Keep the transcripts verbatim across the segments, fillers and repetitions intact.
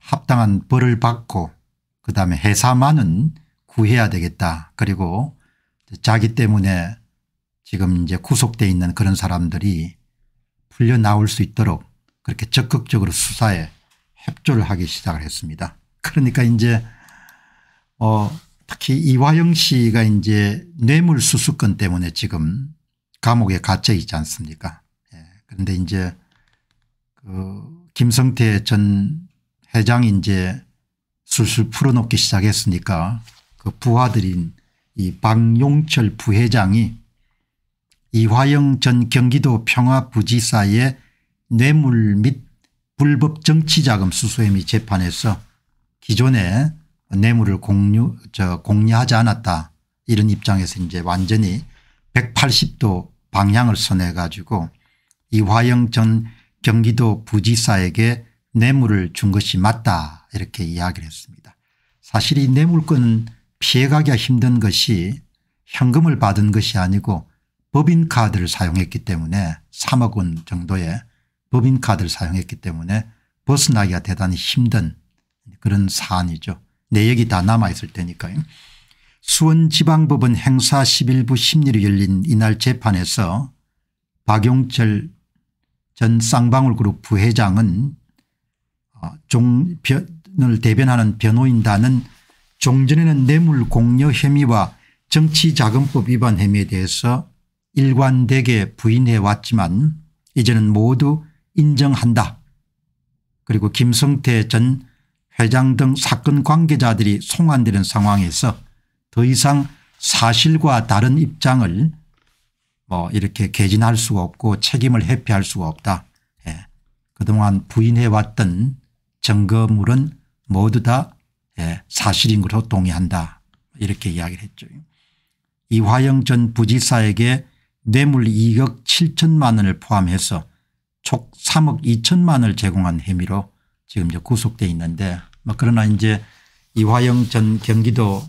합당한 벌을 받고 그 다음에 회사만은 구해야 되겠다. 그리고 자기 때문에 지금 이제 구속되어 있는 그런 사람들이 풀려 나올 수 있도록 그렇게 적극적으로 수사에 협조를 하기 시작을 했습니다. 그러니까 이제 어 특히 이화영 씨가 이제 뇌물수수권 때문에 지금 감옥에 갇혀 있지 않습니까. 예. 그런데 이제 그 김성태 전 회장이 이제 술술 풀어놓기 시작했으니까 그 부하들인 이 박용철 부회장이 이화영 전 경기도 평화부지사의 뇌물 및 불법 정치자금 수수 혐의 재판에서 기존에 뇌물을 공유, 저 공유하지 않았다 이런 입장에서 이제 완전히 백팔십 도 방향을 선해 가지고 이화영 전 경기도 부지사에게 뇌물을 준 것이 맞다 이렇게 이야기를 했습니다. 사실 이 뇌물권은 피해가기가 힘든 것이 현금을 받은 것이 아니고 법인카드를 사용했기 때문에 삼억 원 정도의 법인카드를 사용했기 때문에 벗어나기가 대단히 힘든 그런 사안이죠. 내역이 다 남아있을 테니까요. 수원지방법원 행사 십일 부 십리 로 열린 이날 재판에서 박용철 전 쌍방울그룹 부회장은 종변을 대변하는 변호인단은 종전에는 뇌물 공여 혐의와 정치자금법 위반 혐의에 대해서 일관되게 부인해 왔지만 이제는 모두 인정한다. 그리고 김성태 전 회장 등 사건 관계자들이 송환되는 상황에서 더 이상 사실과 다른 입장을 뭐 이렇게 개진할 수가 없고 책임을 회피할 수가 없다. 예. 그동안 부인해 왔던 증거물은 모두 다 사실인 것으로 동의한다 이렇게 이야기를 했죠. 이화영 전 부지사에게 뇌물 이억 칠천만 원을 포함해서 총 삼억 이천만 원을 제공한 혐의로 지금 이제 구속되어 있는데, 그러나 이제 이화영 전 경기도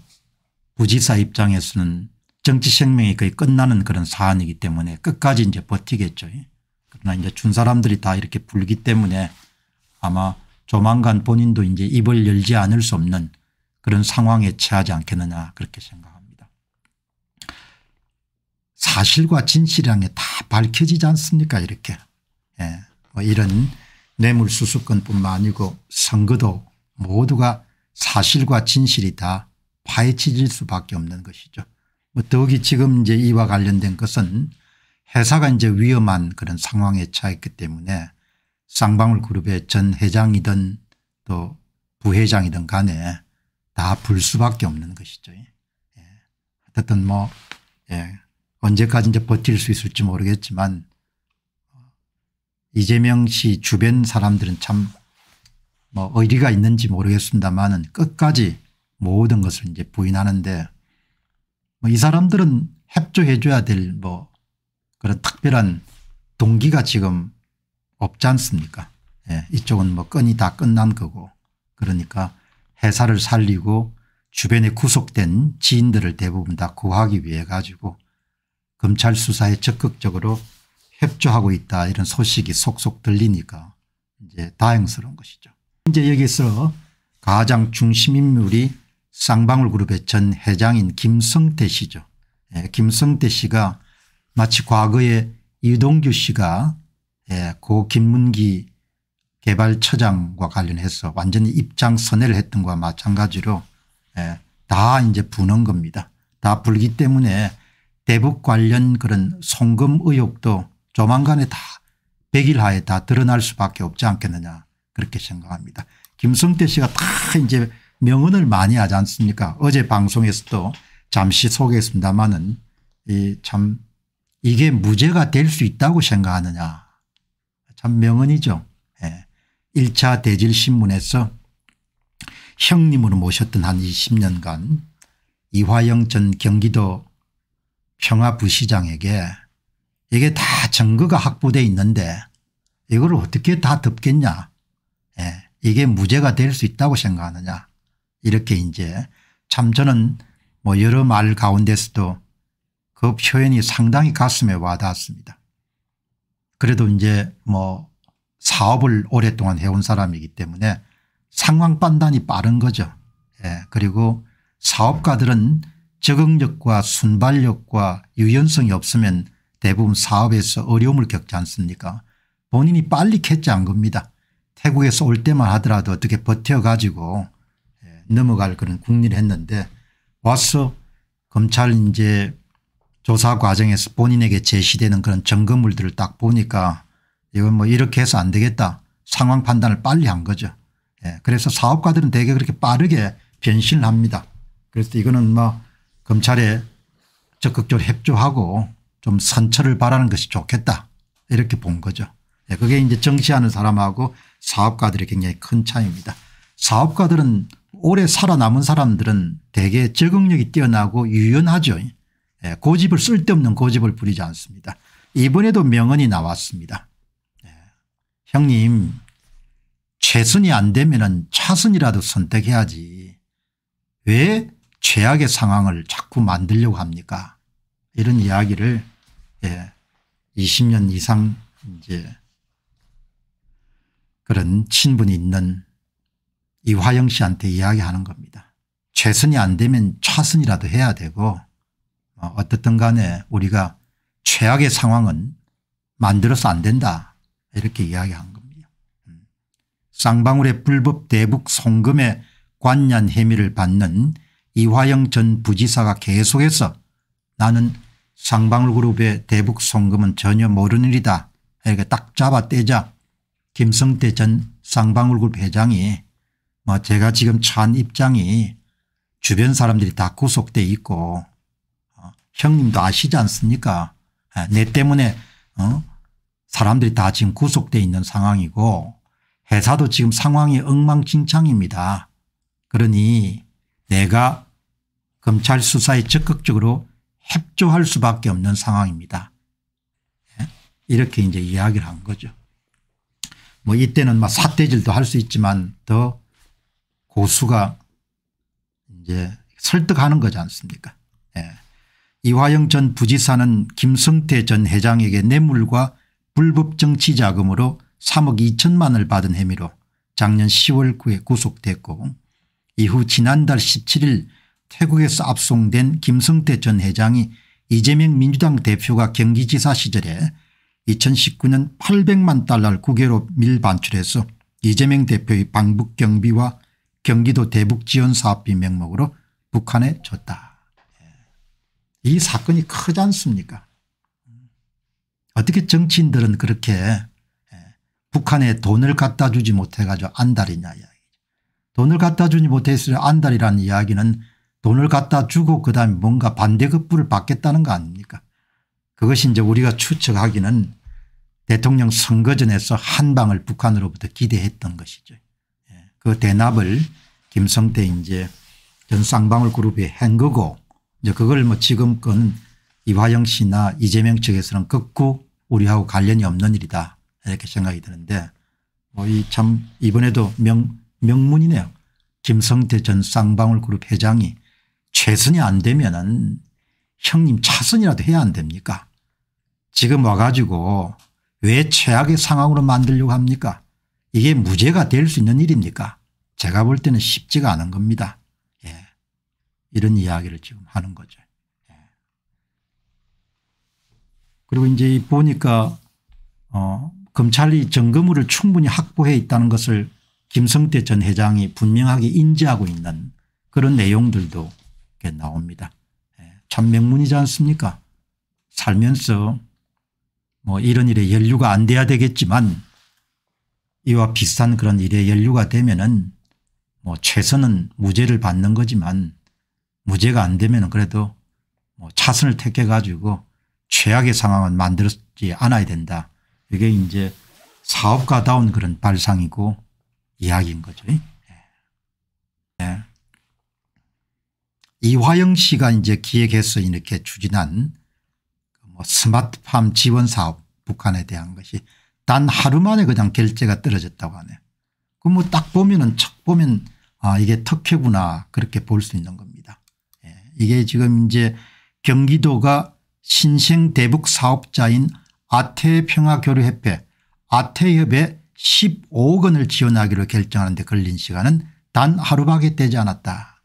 부지사 입장에서는 정치 생명이 거의 끝나는 그런 사안이기 때문에 끝까지 이제 버티겠죠. 그러나 이제 준 사람들이 다 이렇게 불기 때문에 아마 조만간 본인도 이제 입을 열지 않을 수 없는 그런 상황에 처하지 않겠느냐 그렇게 생각합니다. 사실과 진실이란 게 다 밝혀지지 않습니까 이렇게. 예. 뭐 이런 뇌물수수권뿐만 아니고 선거도 모두가 사실과 진실이 다 파헤쳐질 수밖에 없는 것이죠. 뭐 더욱이 지금 이제 이와 관련된 것은 회사가 이제 위험한 그런 상황에 처했기 때문에 쌍방울그룹의 전 회장이든 또 부회장이든 간에 다 불수밖에 없는 것이죠. 예. 어쨌든 뭐 예. 언제까지 이제 버틸 수 있을지 모르겠지만 이재명 씨 주변 사람들은 참 뭐 의리가 있는지 모르겠습니다만은 끝까지 모든 것을 이제 부인하는데 뭐 이 사람들은 협조해 줘야 될 뭐 그런 특별한 동기가 지금 없지 않습니까. 예. 이쪽은 뭐 끈이 다 끝난 거고 그러니까 회사를 살리고 주변에 구속된 지인들을 대부분 다 구하기 위해 가지고 검찰 수사에 적극적으로 협조하고 있다 이런 소식이 속속 들리니까 이제 다행스러운 것이죠. 이제 여기서 가장 중심인물이 쌍방울그룹의 전 회장인 김성태 씨죠. 예. 김성태 씨가 마치 과거에 이동규 씨가 예, 고 김문기 개발처장과 관련해서 완전히 입장 선회를 했던 것과 마찬가지로 예, 다 이제 부는 겁니다. 다 불기 때문에 대북 관련 그런 송금 의혹도 조만간에 다 백일하에 다 드러날 수밖에 없지 않겠느냐 그렇게 생각합니다. 김성태 씨가 다 이제 명언을 많이 하지 않습니까. 어제 방송에서도 잠시 소개했습니다마는 이 참 이게 무죄가 될 수 있다고 생각하느냐. 참 명언이죠. 예. 일 차 대질신문에서 형님으로 모셨던 한 이십 년간 이화영 전 경기도 평화부시장에게 이게 다 증거가 확보되어 있는데 이걸 어떻게 다 덮겠냐, 예, 이게 무죄가 될 수 있다고 생각하느냐, 이렇게 이제 참 저는 뭐 여러 말 가운데서도 그 표현이 상당히 가슴에 와닿았습니다. 그래도 이제 뭐 사업을 오랫동안 해온 사람이기 때문에 상황 판단이 빠른 거죠. 예, 그리고 사업가들은 적응력과 순발력과 유연성이 없으면 대부분 사업에서 어려움을 겪지 않습니까? 본인이 빨리 캐치한 겁니다. 태국에서 올 때만 하더라도 어떻게 버텨가지고 넘어갈 그런 궁리를 했는데, 와서 검찰 이제 조사 과정에서 본인에게 제시되는 그런 점검물들을 딱 보니까 이건 뭐 이렇게 해서 안 되겠다, 상황 판단을 빨리 한 거죠. 그래서 사업가들은 되게 그렇게 빠르게 변신을 합니다. 그래서 이거는 뭐 검찰에 적극적으로 협조하고 좀 선처를 바라는 것이 좋겠다, 이렇게 본 거죠. 그게 이제 정치하는 사람하고 사업가들의 굉장히 큰 차이입니다. 사업가들은 오래 살아남은 사람들은 대개 적응력이 뛰어나고 유연하죠. 고집을 쓸데없는 고집을 부리지 않습니다. 이번에도 명언이 나왔습니다. 형님, 최선이 안 되면 차선이라도 선택해야지 왜 최악의 상황을 자꾸 만들려고 합니까? 이런 이야기를 이십 년 이상 이제 그런 친분이 있는 이화영 씨한테 이야기하는 겁니다. 최선이 안 되면 차선이라도 해야 되고 어떻든 간에 우리가 최악의 상황은 만들어서 안 된다, 이렇게 이야기한 겁니다. 쌍방울의 불법 대북 송금의 관련 혐의를 받는 이화영 전 부지사가 계속해서 나는 쌍방울그룹의 대북 송금은 전혀 모르는 일이다, 이렇게 딱 잡아 떼자 김성태 전 쌍방울그룹 회장이 뭐 제가 지금 처한 입장이 주변 사람들이 다 구속돼 있고 형님도 아시지 않습니까? 내 때문에 어? 사람들이 다 지금 구속돼 있는 상황이고 회사도 지금 상황이 엉망진창입니다. 그러니 내가 검찰 수사에 적극적으로 협조할 수밖에 없는 상황입니다. 이렇게 이제 이야기를 한 거죠. 뭐 이때는 막 사태질도 할 수 있지만 더 고수가 이제 설득하는 거지 않습니까? 예. 이화영 전 부지사는 김성태 전 회장에게 뇌물과 불법 정치 자금으로 삼억 이천만을 받은 혐의로 작년 시월 구일에 구속됐고, 이후 지난달 십칠일 태국에서 압송된 김성태 전 회장이 이재명 민주당 대표가 경기지사 시절에 이천십구년 팔백만 달러를 국외로 밀반출해서 이재명 대표의 방북 경비와 경기도 대북 지원 사업비 명목으로 북한에 줬다. 이 사건이 크지 않습니까? 어떻게 정치인들은 그렇게 북한에 돈을 갖다 주지 못해가지고 안달이냐 이야기죠. 돈을 갖다 주지 못했을 안달이라는 이야기는 돈을 갖다 주고 그다음에 뭔가 반대급부를 받겠다는 거 아닙니까? 그것이 이제 우리가 추측하기는 대통령 선거전에서 한방을 북한으로부터 기대했던 것이죠. 그 대납을 김성태 이제 전 쌍방울그룹에 한 거고, 이제 그걸 뭐 지금 건 이화영 씨나 이재명 측에서는 극구 우리하고 관련이 없는 일이다, 이렇게 생각이 드는데, 뭐 이 참 이번에도 명, 명문이네요. 김성태 전 쌍방울그룹 회장이 최선이 안 되면은 형님 차선이라도 해야 안 됩니까? 지금 와가지고 왜 최악의 상황으로 만들려고 합니까? 이게 무죄가 될 수 있는 일입니까? 제가 볼 때는 쉽지가 않은 겁니다. 예. 이런 이야기를 지금 하는 거죠. 예. 그리고 이제 보니까 어, 검찰이 증거물을 충분히 확보해 있다는 것을 김성태 전 회장이 분명하게 인지하고 있는 그런 내용들도 이렇게 나옵니다. 예. 참 명문이지 않습니까? 살면서 뭐 이런 일에 연루가 안 돼야 되겠지만 이와 비슷한 그런 일에 연루가 되면은 뭐 최선은 무죄를 받는 거지만 무죄가 안 되면은 그래도 뭐 차선을 택해 가지고 최악의 상황은 만들지 않아야 된다. 이게 이제 사업가다운 그런 발상이고 이야기인 거죠. 이화영 씨가 이제 기획해서 이렇게 추진한 뭐 스마트팜 지원 사업 북한에 대한 것이 단 하루 만에 그냥 결제가 떨어졌다고 하네요. 그 뭐 딱 보면은 척 보면 아 이게 특혜구나 그렇게 볼 수 있는 겁니다. 예. 이게 지금 이제 경기도가 신생 대북 사업자인 아태평화교류협회 아태협에 십오억 원을 지원하기로 결정하는데 걸린 시간은 단 하루밖에 되지 않았다.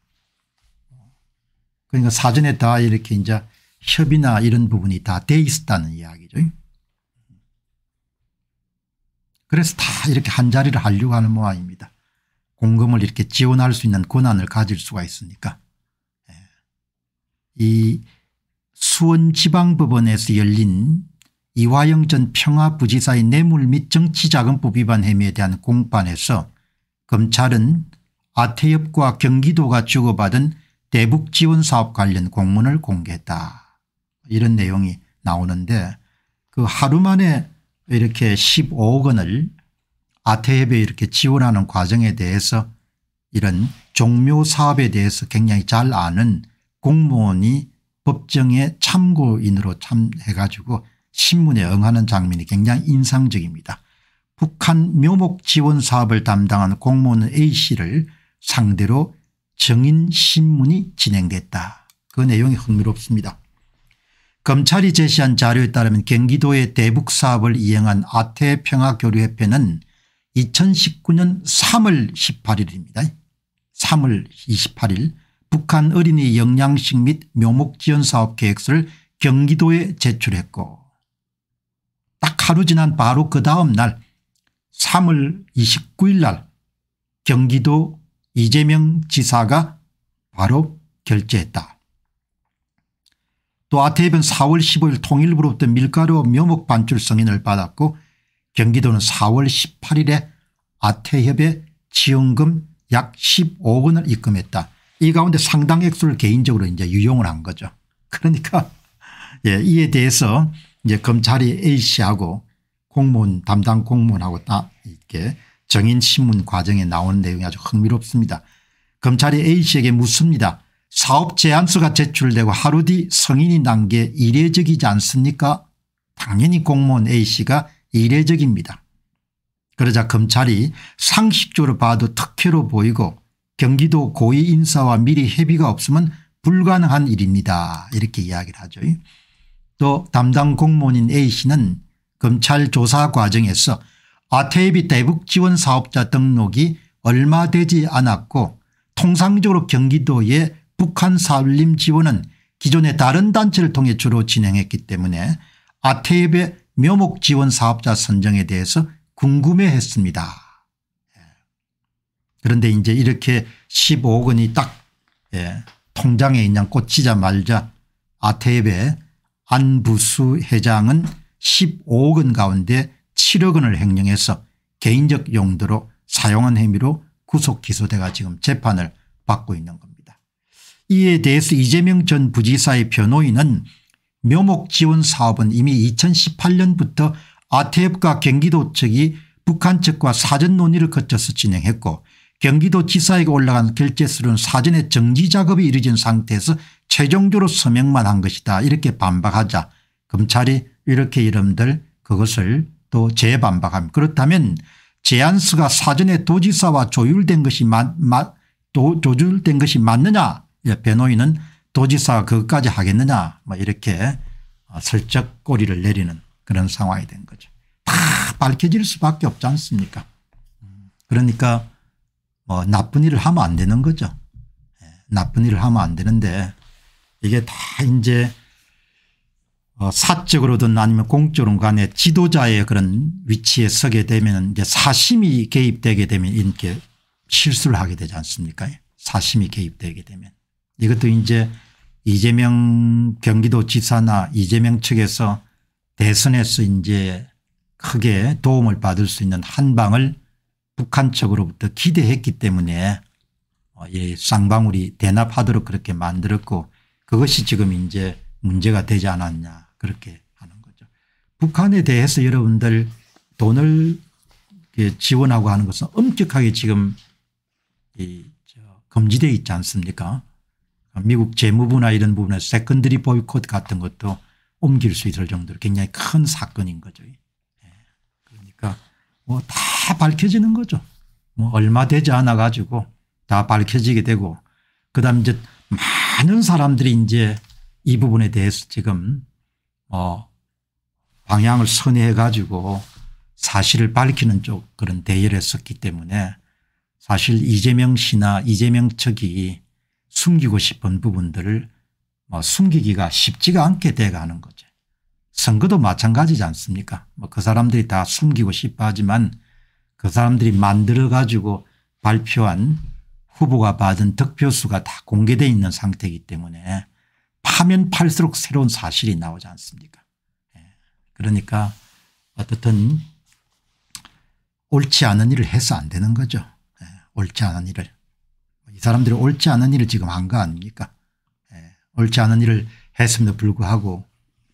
그러니까 사전에 다 이렇게 이제 협의나 이런 부분이 다 돼 있었다는 이야기죠. 그래서 다 이렇게 한자리를 하려고 하는 모양입니다. 공금을 이렇게 지원할 수 있는 권한을 가질 수가 있으니까. 이 수원지방법원에서 열린 이화영 전 평화부지사의 뇌물 및 정치자금법 위반 혐의에 대한 공판에서 검찰은 아태협과 경기도가 주고받은 대북지원사업 관련 공문을 공개했다. 이런 내용이 나오는데 그 하루 만에 이렇게 십오억 원을 아태협에 이렇게 지원하는 과정에 대해서 이런 종묘사업에 대해서 굉장히 잘 아는 공무원이 법정에 참고인으로 참해가지고 신문에 응하는 장면이 굉장히 인상적입니다. 북한 묘목 지원 사업을 담당한 공무원 A씨를 상대로 정인신문이 진행됐다. 그 내용이 흥미롭습니다. 검찰이 제시한 자료에 따르면 경기도의 대북 사업을 이행한 아태평화교류협회는 이천십구 년 삼월 십팔 일입니다. 삼월 이십팔 일 북한 어린이 영양식 및 묘목 지원 사업 계획서를 경기도에 제출했고 딱 하루 지난 바로 그 다음 날 삼월 이십구 일 날 경기도 이재명 지사가 바로 결재했다. 또 아태협은 사월 십오 일 통일부로부터 밀가루와 묘목 반출 승인을 받았고 경기도는 사월 십팔 일에 아태협에 지원금 약 십오억 원을 입금했다. 이 가운데 상당 액수를 개인적으로 이제 유용을 한 거죠. 그러니까 예, 이에 대해서 이제 검찰이 A씨하고 공무원 담당 공무원하고 다 이렇게 정인신문 과정에 나오는 내용이 아주 흥미롭습니다. 검찰이 A씨에게 묻습니다. 사업 제안서가 제출되고 하루 뒤 승인이 난 게 이례적이지 않습니까? 당연히 공무원 A씨가 이례적입니다. 그러자 검찰이 상식적으로 봐도 특혜로 보이고 경기도 고위 인사와 미리 협의가 없으면 불가능한 일입니다. 이렇게 이야기를 하죠. 또 담당 공무원인 A씨는 검찰 조사 과정에서 아태협이 대북 지원 사업자 등록이 얼마 되지 않았고 통상적으로 경기도의 북한 산림 지원은 기존의 다른 단체를 통해 주로 진행했기 때문에 아태협의 묘목 지원 사업자 선정에 대해서 궁금해했습니다. 그런데 이제 이렇게 십오억 원이 딱 예, 통장에 그냥 꽂히자 말자 아태협의 안부수 회장은 십오억 원 가운데 칠억 원을 횡령해서 개인적 용도로 사용한 혐의로 구속 기소돼가 지금 재판을 받고 있는 겁니다. 이에 대해서 이재명 전 부지사의 변호인은 묘목 지원 사업은 이미 이천십팔 년부터 아태협과 경기도 측이 북한 측과 사전 논의를 거쳐서 진행했고 경기도 지사에게 올라간 결제수는 사전에 정지 작업이 이루어진 상태에서 최종적으로 서명만 한 것이다. 이렇게 반박하자 검찰이 이렇게 여러분들 그것을 또 재반박합니다. 그렇다면 제안서가 사전에 도지사와 조율된 것이 마, 마, 도, 조율된 것이 맞느냐? 예, 변호인은 도지사가 그것까지 하겠느냐? 뭐 이렇게 슬쩍 꼬리를 내리는 그런 상황이 된 거죠. 다 밝혀질 수밖에 없지 않습니까? 그러니까 뭐 나쁜 일을 하면 안 되는 거죠. 예, 나쁜 일을 하면 안 되는데 이게 다 이제 사적으로든 아니면 공적으로든 간에 지도자의 그런 위치에 서게 되면 이제 사심이 개입되게 되면 이렇게 실수를 하게 되지 않습니까? 사심이 개입되게 되면. 이것도 이제 이재명 경기도지사나 이재명 측에서 대선에서 이제 크게 도움을 받을 수 있는 한 방을 북한 측으로부터 기대했기 때문에 이 쌍방울이 대납하도록 그렇게 만들었고 그것이 지금 이제 문제가 되지 않았냐 그렇게 하는 거죠. 북한에 대해서 여러분들 돈을 지원하고 하는 것은 엄격하게 지금 이 저 금지되어 있지 않습니까? 미국 재무부나 이런 부분에서 세컨드리 보이콧 같은 것도 옮길 수 있을 정도로 굉장히 큰 사건인 거죠. 그러니까 뭐 다 밝혀지는 거죠. 뭐 얼마 되지 않아 가지고 다 밝혀지게 되고, 그다음 이제 많은 사람들이 이제 이 부분에 대해서 지금 뭐 방향을 선회해 가지고 사실을 밝히는 쪽 그런 대열에 섰기 때문에 사실 이재명 씨나 이재명 측이 숨기고 싶은 부분들을 뭐 숨기기가 쉽지가 않게 돼가는 거죠. 선거도 마찬가지지 않습니까? 뭐 그 사람들이 다 숨기고 싶어 하지만 그 사람들이 만들어 가지고 발표한 후보가 받은 득표수가 다 공개되어 있는 상태이기 때문에 파면 팔수록 새로운 사실이 나오지 않습니까? 그러니까 어떻든 옳지 않은 일을 해서 안 되는 거죠. 옳지 않은 일을. 이 사람들이 옳지 않은 일을 지금 한 거 아닙니까? 옳지 않은 일을 했음에도 불구하고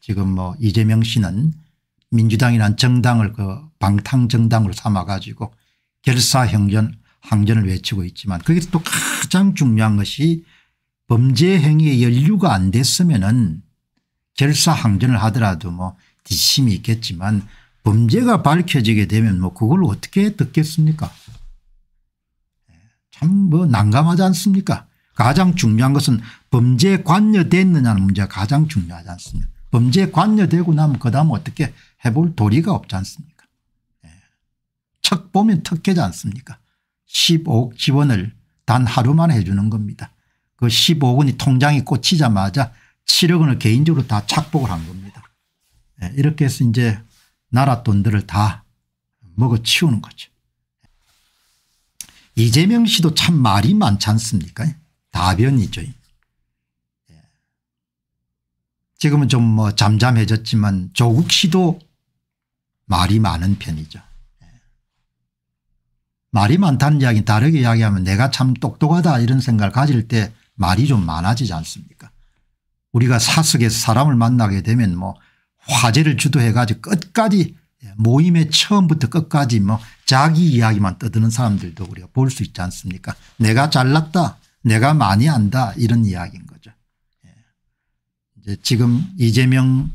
지금 뭐 이재명 씨는 민주당이란 정당을 그 방탕정당으로 삼아 가지고 결사항전 항전을 외치고 있지만, 그게 또 가장 중요한 것이 범죄 행위에 연루가 안 됐으면은 결사항전을 하더라도 뭐 뒷심이 있겠지만 범죄가 밝혀지게 되면 뭐 그걸 어떻게 듣겠습니까? 참 뭐 난감하지 않습니까? 가장 중요한 것은 범죄에 관여됐느냐는 문제가 가장 중요하지 않습니까? 범죄에 관여되고 나면 그 다음 어떻게 해볼 도리가 없지 않습니까? 예. 척 보면 턱해지 않습니까? 십오억 지원을 단 하루만 해 주는 겁니다. 그 십오억 원이 통장에 꽂히자마자 칠억 원을 개인적으로 다 착복을 한 겁니다. 예. 이렇게 해서 이제 나라 돈들을 다 먹어치우는 거죠. 이재명 씨도 참 말이 많지 않습니까? 다변이죠. 지금은 좀 뭐 잠잠해졌지만 조국 씨도 말이 많은 편이죠. 말이 많다는 이야기는 다르게 이야기하면 내가 참 똑똑하다 이런 생각을 가질 때 말이 좀 많아지지 않습니까? 우리가 사석에서 사람을 만나게 되면 뭐 화제를 주도해 가지고 끝까지 모임의 처음부터 끝까지 뭐 자기 이야기만 떠드는 사람들도 우리가 볼 수 있지 않습니까? 내가 잘났다, 내가 많이 안다 이런 이야기인 거죠. 이제 지금 이재명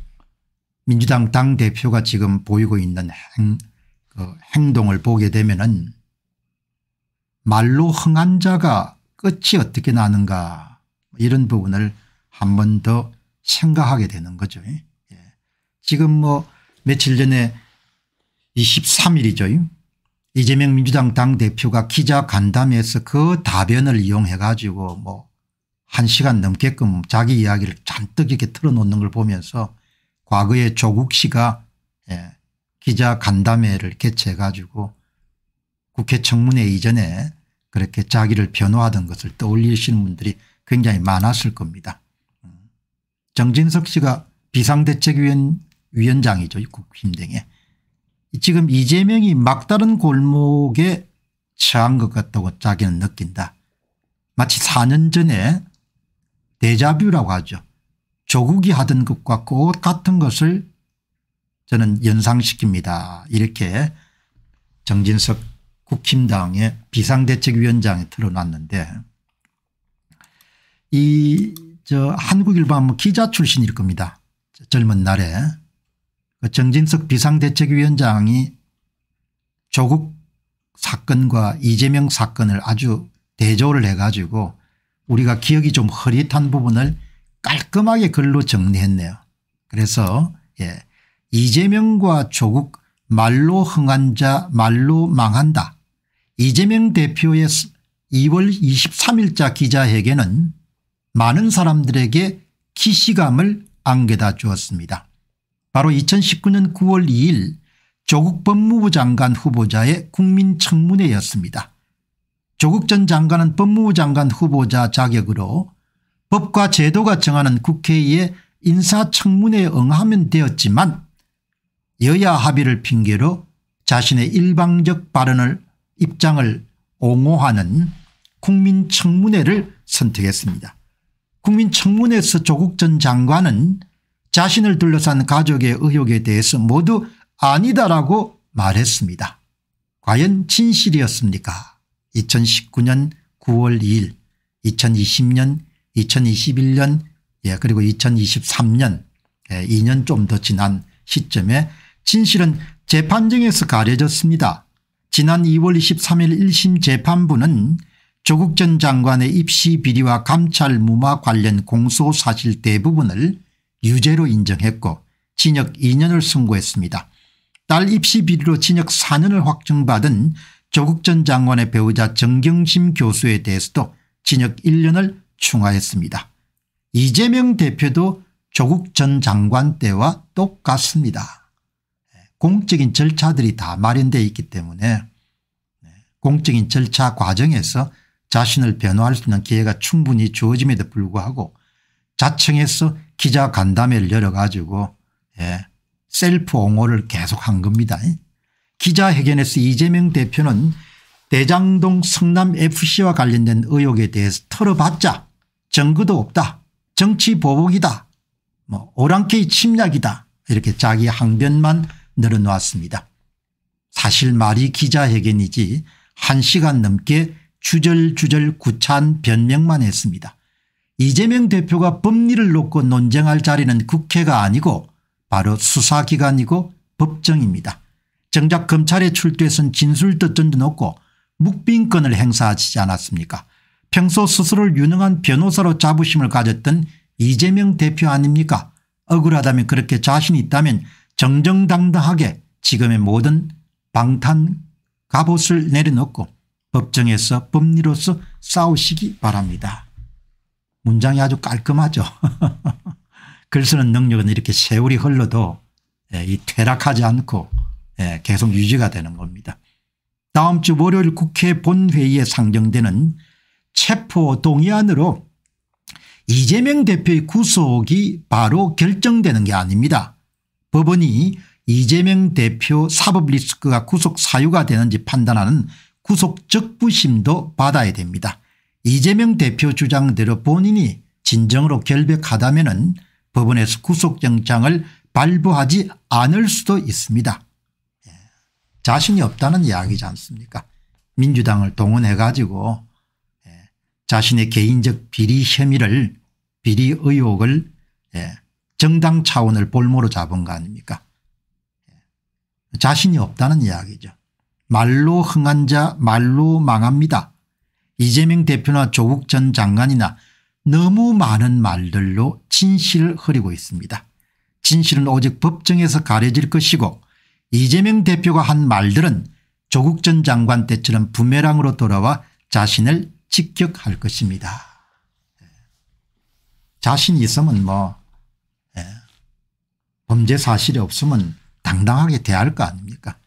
민주당 당대표가 지금 보이고 있는 행, 그 행동을 보게 되면은 말로 흥한 자가 끝이 어떻게 나는가 이런 부분을 한 번 더 생각하게 되는 거죠. 예. 지금 뭐 며칠 전에 이십삼일이죠. 이재명 민주당 당대표가 기자간담회에서 그 답변을 이용해 가지고 뭐 한 시간 넘게끔 자기 이야기를 잔뜩 이렇게 틀어놓는 걸 보면서 과거에 조국 씨가 예, 기자간담회를 개최해 가지고 국회 청문회 이전에 그렇게 자기를 변호하던 것을 떠올리시는 분들이 굉장히 많았을 겁니다. 정진석 씨가 비상대책위원장이죠. 국힘당에. 지금 이재명이 막다른 골목에 처한 것 같다고 자기는 느낀다. 마치 사 년 전에 데자뷰라고 하죠. 조국이 하던 것과 꼭 같은 것을 저는 연상시킵니다. 이렇게 정진석 국힘당의 비상대책위원장에 틀어놨는데, 이 저 한국일보 기자 출신일 겁니다. 젊은 날에 정진석 비상대책위원장이 조국 사건과 이재명 사건을 아주 대조를 해 가지고 우리가 기억이 좀 흐릿한 부분을 깔끔하게 글로 정리했네요. 그래서 예, 이재명과 조국 말로 흥한 자 말로 망한다. 이재명 대표의 이월 이십삼일자 기자회견은 많은 사람들에게 기시감을 안겨다 주었습니다. 바로 이천십구년 구월 이일 조국 법무부 장관 후보자의 국민청문회였습니다. 조국 전 장관은 법무부 장관 후보자 자격으로 법과 제도가 정하는 국회의 인사청문회에 응하면 되었지만 여야 합의를 핑계로 자신의 일방적 발언을 입장을 옹호하는 국민청문회를 선택했습니다. 국민청문회에서 조국 전 장관은 자신을 둘러싼 가족의 의혹에 대해서 모두 아니다라고 말했습니다. 과연 진실이었습니까? 이천십구년 구월 이일, 이천이십년 이천이십일 년 예, 그리고 이천이십삼 년 예, 이 년 좀 더 지난 시점에 진실은 재판정에서 가려졌습니다. 지난 이월 이십삼일 일 심 재판부는 조국 전 장관의 입시 비리와 감찰 무마 관련 공소 사실 대부분을 유죄로 인정했고 징역 이 년을 선고했습니다. 딸 입시 비리로 징역 사 년을 확정받은 조국 전 장관의 배우자 정경심 교수에 대해서도 징역 일 년을 추가했습니다. 이재명 대표도 조국 전 장관 때와 똑같습니다. 공적인 절차들이 다 마련되어 있기 때문에 공적인 절차 과정에서 자신을 변호할 수 있는 기회가 충분히 주어짐에도 불구하고 자청해서 기자간담회를 열어가지고 예, 셀프 옹호를 계속한 겁니다. 기자회견에서 이재명 대표는 대장동 성남에프씨와 관련된 의혹에 대해서 털어봤자 증거도 없다. 정치 보복이다. 뭐 오랑캐의 침략이다. 이렇게 자기 항변만 늘어놓았습니다. 사실 말이 기자회견이지 한 시간 넘게 주절주절 구차한 변명만 했습니다. 이재명 대표가 법리를 놓고 논쟁할 자리는 국회가 아니고 바로 수사기관이고 법정입니다. 정작 검찰에 출두해선 진술도 던져놓고 묵비권을 행사하지 않았습니까? 평소 스스로를 유능한 변호사로 자부심을 가졌던 이재명 대표 아닙니까? 억울하다면 그렇게 자신이 있다면 정정당당하게 지금의 모든 방탄 갑옷을 내려놓고 법정에서 법리로서 싸우시기 바랍니다. 문장이 아주 깔끔하죠. 글쓰는 능력은 이렇게 세월이 흘러도 이 퇴락하지 않고 계속 유지가 되는 겁니다. 다음 주 월요일 국회 본회의에 상정되는 체포동의안으로 이재명 대표의 구속이 바로 결정되는 게 아닙니다. 법원이 이재명 대표 사법 리스크가 구속 사유가 되는지 판단하는 구속적부심도 받아야 됩니다. 이재명 대표 주장대로 본인이 진정으로 결백하다면은 법원에서 구속영장을 발부하지 않을 수도 있습니다. 예. 자신이 없다는 이야기지 않습니까? 민주당을 동원해 가지고 예. 자신의 개인적 비리 혐의를 비리 의혹을 예. 정당 차원을 볼모로 잡은 거 아닙니까? 예. 자신이 없다는 이야기죠. 말로 흥한 자 말로 망합니다. 이재명 대표나 조국 전 장관이나 너무 많은 말들로 진실을 흐리고 있습니다. 진실은 오직 법정에서 가려질 것이고 이재명 대표가 한 말들은 조국 전 장관 때처럼 부메랑으로 돌아와 자신을 직격할 것입니다. 자신이 있으면 뭐 범죄 사실이 없으면 당당하게 대할 거 아닙니까?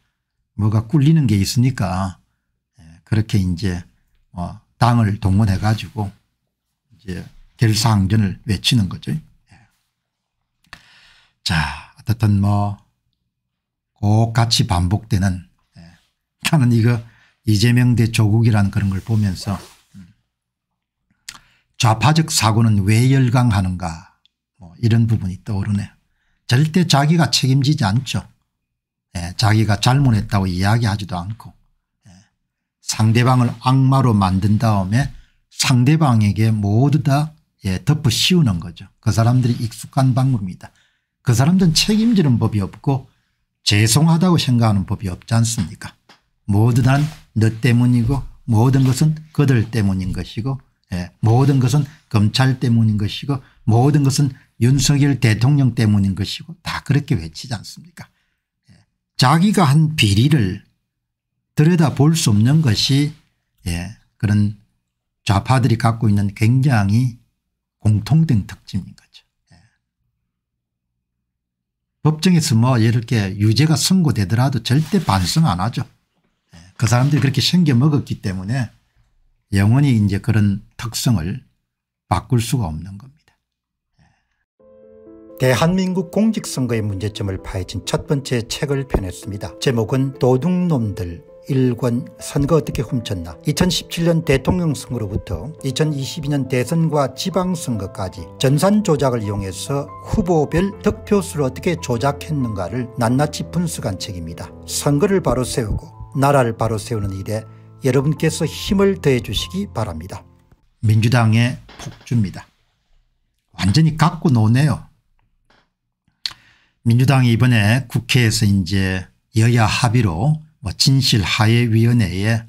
뭐가 꿀리는 게 있으니까 그렇게 이제 뭐 당을 동원해 가지고 이제 결사항전을 외치는 거죠. 자, 어쨌든 뭐 꼭 같이 반복되는 저는 이거 이재명 대 조국이라는 그런 걸 보면서 좌파적 사고는 왜 열광하는가 뭐 이런 부분이 떠오르네요. 절대 자기가 책임지지 않죠. 예, 자기가 잘못했다고 이야기하지도 않고 예, 상대방을 악마로 만든 다음에 상대방에게 모두 다 예, 덮어 씌우는 거죠. 그 사람들이 익숙한 방법입니다. 그 사람들은 책임지는 법이 없고 죄송하다고 생각하는 법이 없지 않습니까? 모두 다 너 때문이고 모든 것은 그들 때문인 것이고 예, 모든 것은 검찰 때문인 것이고 모든 것은 윤석열 대통령 때문인 것이고 다 그렇게 외치지 않습니까? 자기가 한 비리를 들여다볼 수 없는 것이 예, 그런 좌파들이 갖고 있는 굉장히 공통된 특징인 거죠. 예. 법정에서 뭐 이렇게 유죄가 선고되더라도 절대 반성 안 하죠. 예. 그 사람들이 그렇게 생겨먹었기 때문에 영원히 이제 그런 특성을 바꿀 수가 없는 겁니다. 대한민국 공직선거의 문제점을 파헤친 첫 번째 책을 펴냈습니다. 제목은 도둑놈들 일권 선거 어떻게 훔쳤나. 이천십칠 년 대통령 선거로부터 이천이십이 년 대선과 지방선거까지 전산 조작을 이용해서 후보별 득표수를 어떻게 조작했는가를 낱낱이 분석한 책입니다. 선거를 바로 세우고 나라를 바로 세우는 일에 여러분께서 힘을 더해 주시기 바랍니다. 민주당의 폭주입니다. 완전히 갖고 노네요. 민주당이 이번에 국회에서 이제 여야 합의로 뭐 진실화해위원회에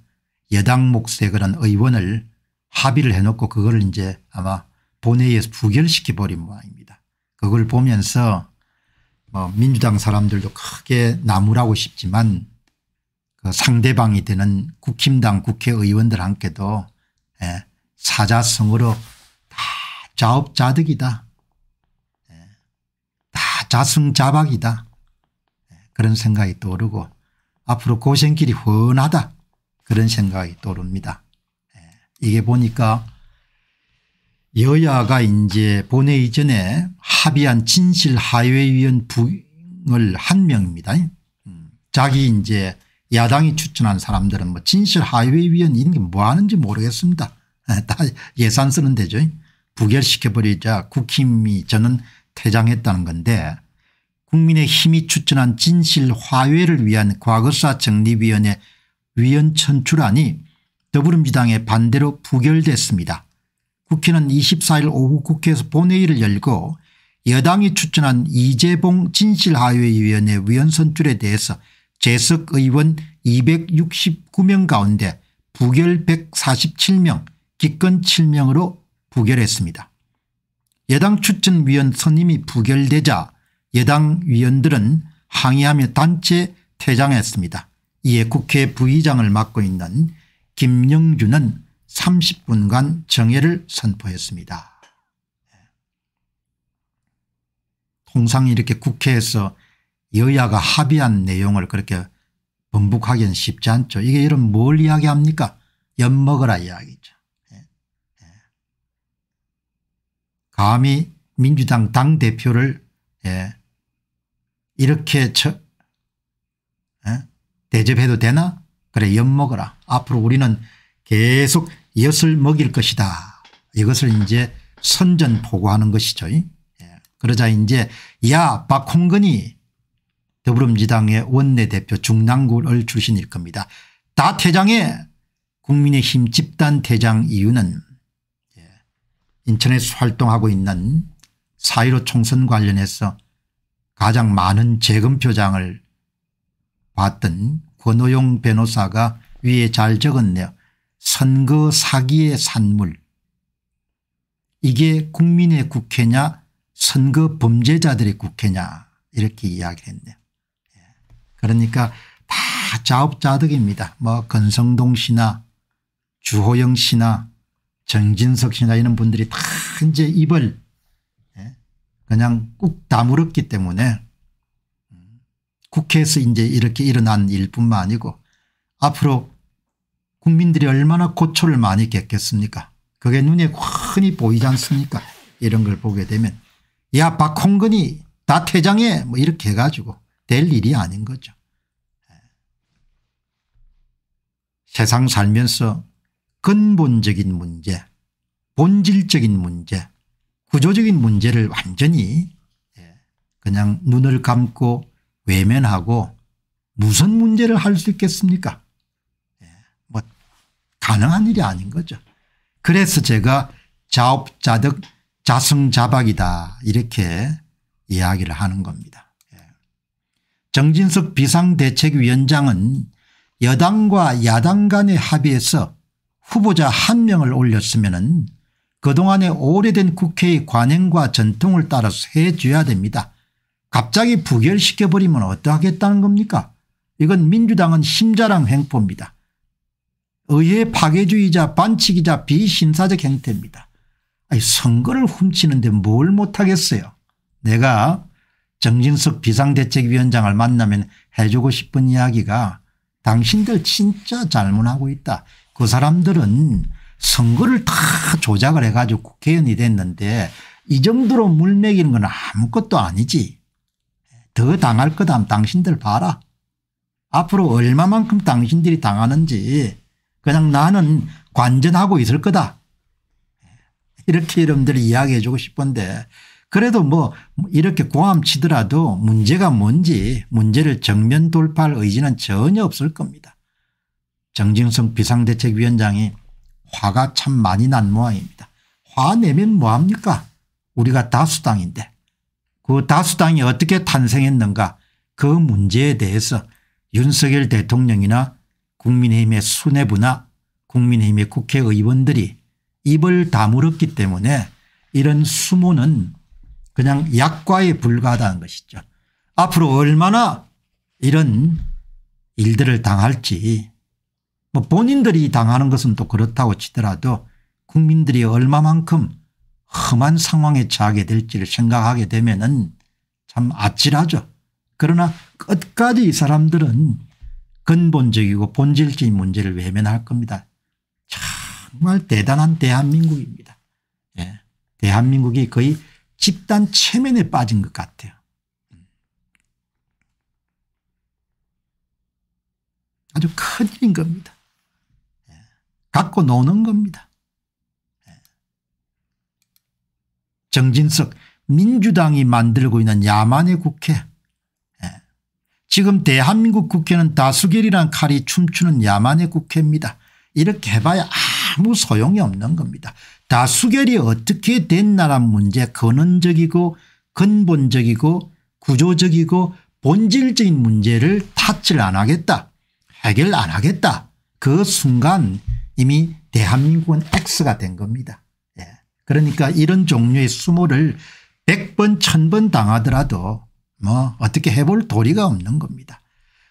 여당 몫의 그런 의원을 합의를 해놓고 그걸 이제 아마 본회의에서 부결시켜버린 모양입니다. 그걸 보면서 뭐 민주당 사람들도 크게 나무라고 싶지만 그 상대방이 되는 국힘당 국회의원들한테도 예, 사자성어로 다 자업자득이다. 예, 다 자승자박이다. 예, 그런 생각이 떠오르고 앞으로 고생길이 훤하다. 그런 생각이 떠오릅니다. 예, 이게 보니까 여야가 이제 본회의 전에 합의한 진실화해위원 부을 한 명입니다. 음, 자기 이제 야당이 추천한 사람들은 뭐 진실화해위원 이런 게 뭐 하는지 모르겠습니다. 다 예산 쓰는 데죠. 부결시켜버리자 국힘이 저는 퇴장했다는 건데 국민의힘이 추천한 진실화해를 위한 과거사 정리위원회 위원 선출안이 더불어민주당의 반대로 부결됐습니다. 국회는 이십사일 오후 국회에서 본회의를 열고 여당이 추천한 이재봉 진실화해위원회 위원 선출에 대해서 재석 의원 이백육십구명 가운데 부결 백사십칠명 기권 칠명으로 부결했습니다. 여당 추천위원 선임이 부결되자 여당 위원들은 항의하며 단체 퇴장했습니다. 이에 국회 부의장을 맡고 있는 김영준은 삼십분간 정회를 선포했습니다. 통상 이렇게 국회에서 여야가 합의한 내용을 그렇게 번복하기는 쉽지 않죠. 이게 이런 뭘 이야기합니까? 엿먹어라 이야기죠. 감히 민주당 당대표를 이렇게 대접해도 되나? 그래 엿먹어라. 앞으로 우리는 계속 엿을 먹일 것이다. 이것을 이제 선전포고하는 것이죠. 그러자 이제 야 박홍근이 더불어민주당의 원내대표 중랑구을 출신일 겁니다. 다 퇴장해. 국민의힘 집단 퇴장 이유는 인천에서 활동하고 있는 사 일오 총선 관련해서 가장 많은 재검 표장을 봤던 권호영 변호사가 위에 잘 적었네요. 선거 사기의 산물. 이게 국민의 국회냐 선거 범죄자들의 국회냐 이렇게 이야기를 했네요. 그러니까 다 자업자득입니다. 뭐 권성동 씨나 주호영 씨나 정진석 씨나 이런 분들이 다 이제 입을 그냥 꾹 다물었기 때문에 국회에서 이제 이렇게 일어난 일뿐만 아니고 앞으로 국민들이 얼마나 고초를 많이 겪겠습니까? 그게 눈에 훤히 보이지 않습니까? 이런 걸 보게 되면 야 박홍근이 다 퇴장해 뭐 이렇게 해가지고 될 일이 아닌 거죠. 세상 살면서 근본적인 문제, 본질적인 문제, 구조적인 문제를 완전히 그냥 눈을 감고 외면하고 무슨 문제를 할 수 있겠습니까? 뭐 가능한 일이 아닌 거죠. 그래서 제가 자업자득 자승자박이다 이렇게 이야기를 하는 겁니다. 정진석 비상대책위원장은 여당과 야당 간의 합의에서 후보자 한 명을 올렸으면은 그동안의 오래된 국회의 관행과 전통을 따라서 해줘야 됩니다. 갑자기 부결시켜버리면 어떠하겠다는 겁니까? 이건 민주당은 힘자랑 횡포입니다. 의회 파괴주의자 반칙이자 비신사적 행태입니다. 아니 선거를 훔치는데 뭘 못하겠어요. 내가 정진석 비상대책위원장을 만나면 해주고 싶은 이야기가 당신들 진짜 잘못하고 있다. 그 사람들은 선거를 다 조작을 해가지고 국회의원이 됐는데 이 정도로 물매기는 건 아무것도 아니지. 더 당할 거다 하면 당신들 봐라. 앞으로 얼마만큼 당신들이 당하는지 그냥 나는 관전하고 있을 거다. 이렇게 여러분들이 이야기해 주고 싶은데 그래도 뭐 이렇게 고함치더라도 문제가 뭔지 문제를 정면 돌파할 의지는 전혀 없을 겁니다. 정진석 비상대책위원장이 화가 참 많이 난 모양입니다. 화내면 뭐합니까? 우리가 다수당인데 그 다수당이 어떻게 탄생했는가 그 문제에 대해서 윤석열 대통령이나 국민의힘의 수뇌부나 국민의힘의 국회의원들이 입을 다물었기 때문에 이런 수모는 그냥 약과에 불과하다는 것이죠. 앞으로 얼마나 이런 일들을 당할지 뭐 본인들이 당하는 것은 또 그렇다고 치더라도 국민들이 얼마만큼 험한 상황에 처하게 될지를 생각하게 되면은 참 아찔하죠. 그러나 끝까지 이 사람들은 근본적이고 본질적인 문제를 외면할 겁니다. 정말 대단한 대한민국입니다. 예. 대한민국이 거의 집단 체면에 빠진 것 같아요. 아주 큰일인 겁니다. 예. 갖고 노는 겁니다. 예. 정진석 민주당이 만들고 있는 야만의 국회. 예. 지금 대한민국 국회는 다수결이란 칼이 춤추는 야만의 국회입니다. 이렇게 해봐야 아무 소용이 없는 겁니다. 다수결이 어떻게 됐나란 문제 근원적이고 근본적이고 구조적이고 본질적인 문제를 탓을 안 하겠다. 해결 안 하겠다. 그 순간 이미 대한민국은 X가 된 겁니다. 예. 그러니까 이런 종류의 수모를 백 번 천 번 당하더라도 뭐 어떻게 해볼 도리가 없는 겁니다.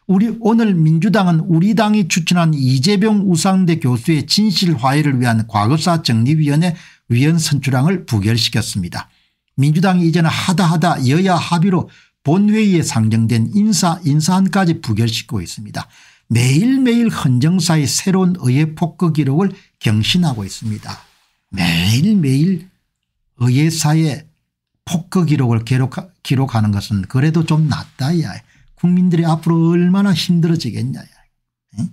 우리 오늘 민주당은 우리 당이 추천한 이재명 우상대 교수의 진실화해를 위한 과거사 정리위원회 위원 선출안을 부결시켰습니다. 민주당이 이제는 하다하다 여야 합의로 본회의에 상정된 인사 인사안까지 부결시키고 있습니다. 매일매일 헌정사의 새로운 의회 폭거 기록을 경신하고 있습니다. 매일매일 의회사의 폭거 기록을 기록하는 것은 그래도 좀 낫다야. 국민들이 앞으로 얼마나 힘들어지겠냐. 응?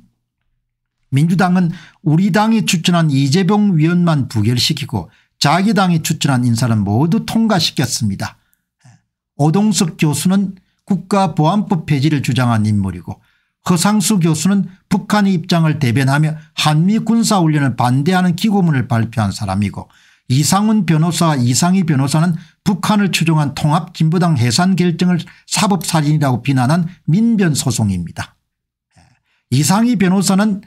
민주당은 우리 당이 추천한 이재명 위원만 부결시키고 자기 당이 추천한 인사는 모두 통과시켰습니다. 오동석 교수는 국가보안법 폐지를 주장한 인물이고 허상수 교수는 북한의 입장을 대변하며 한미 군사훈련을 반대하는 기고문을 발표한 사람이고 이상훈 변호사와 이상희 변호사는 북한을 추종한 통합진보당 해산 결정을 사법살인이라고 비난한 민변 소송입니다. 이상희 변호사는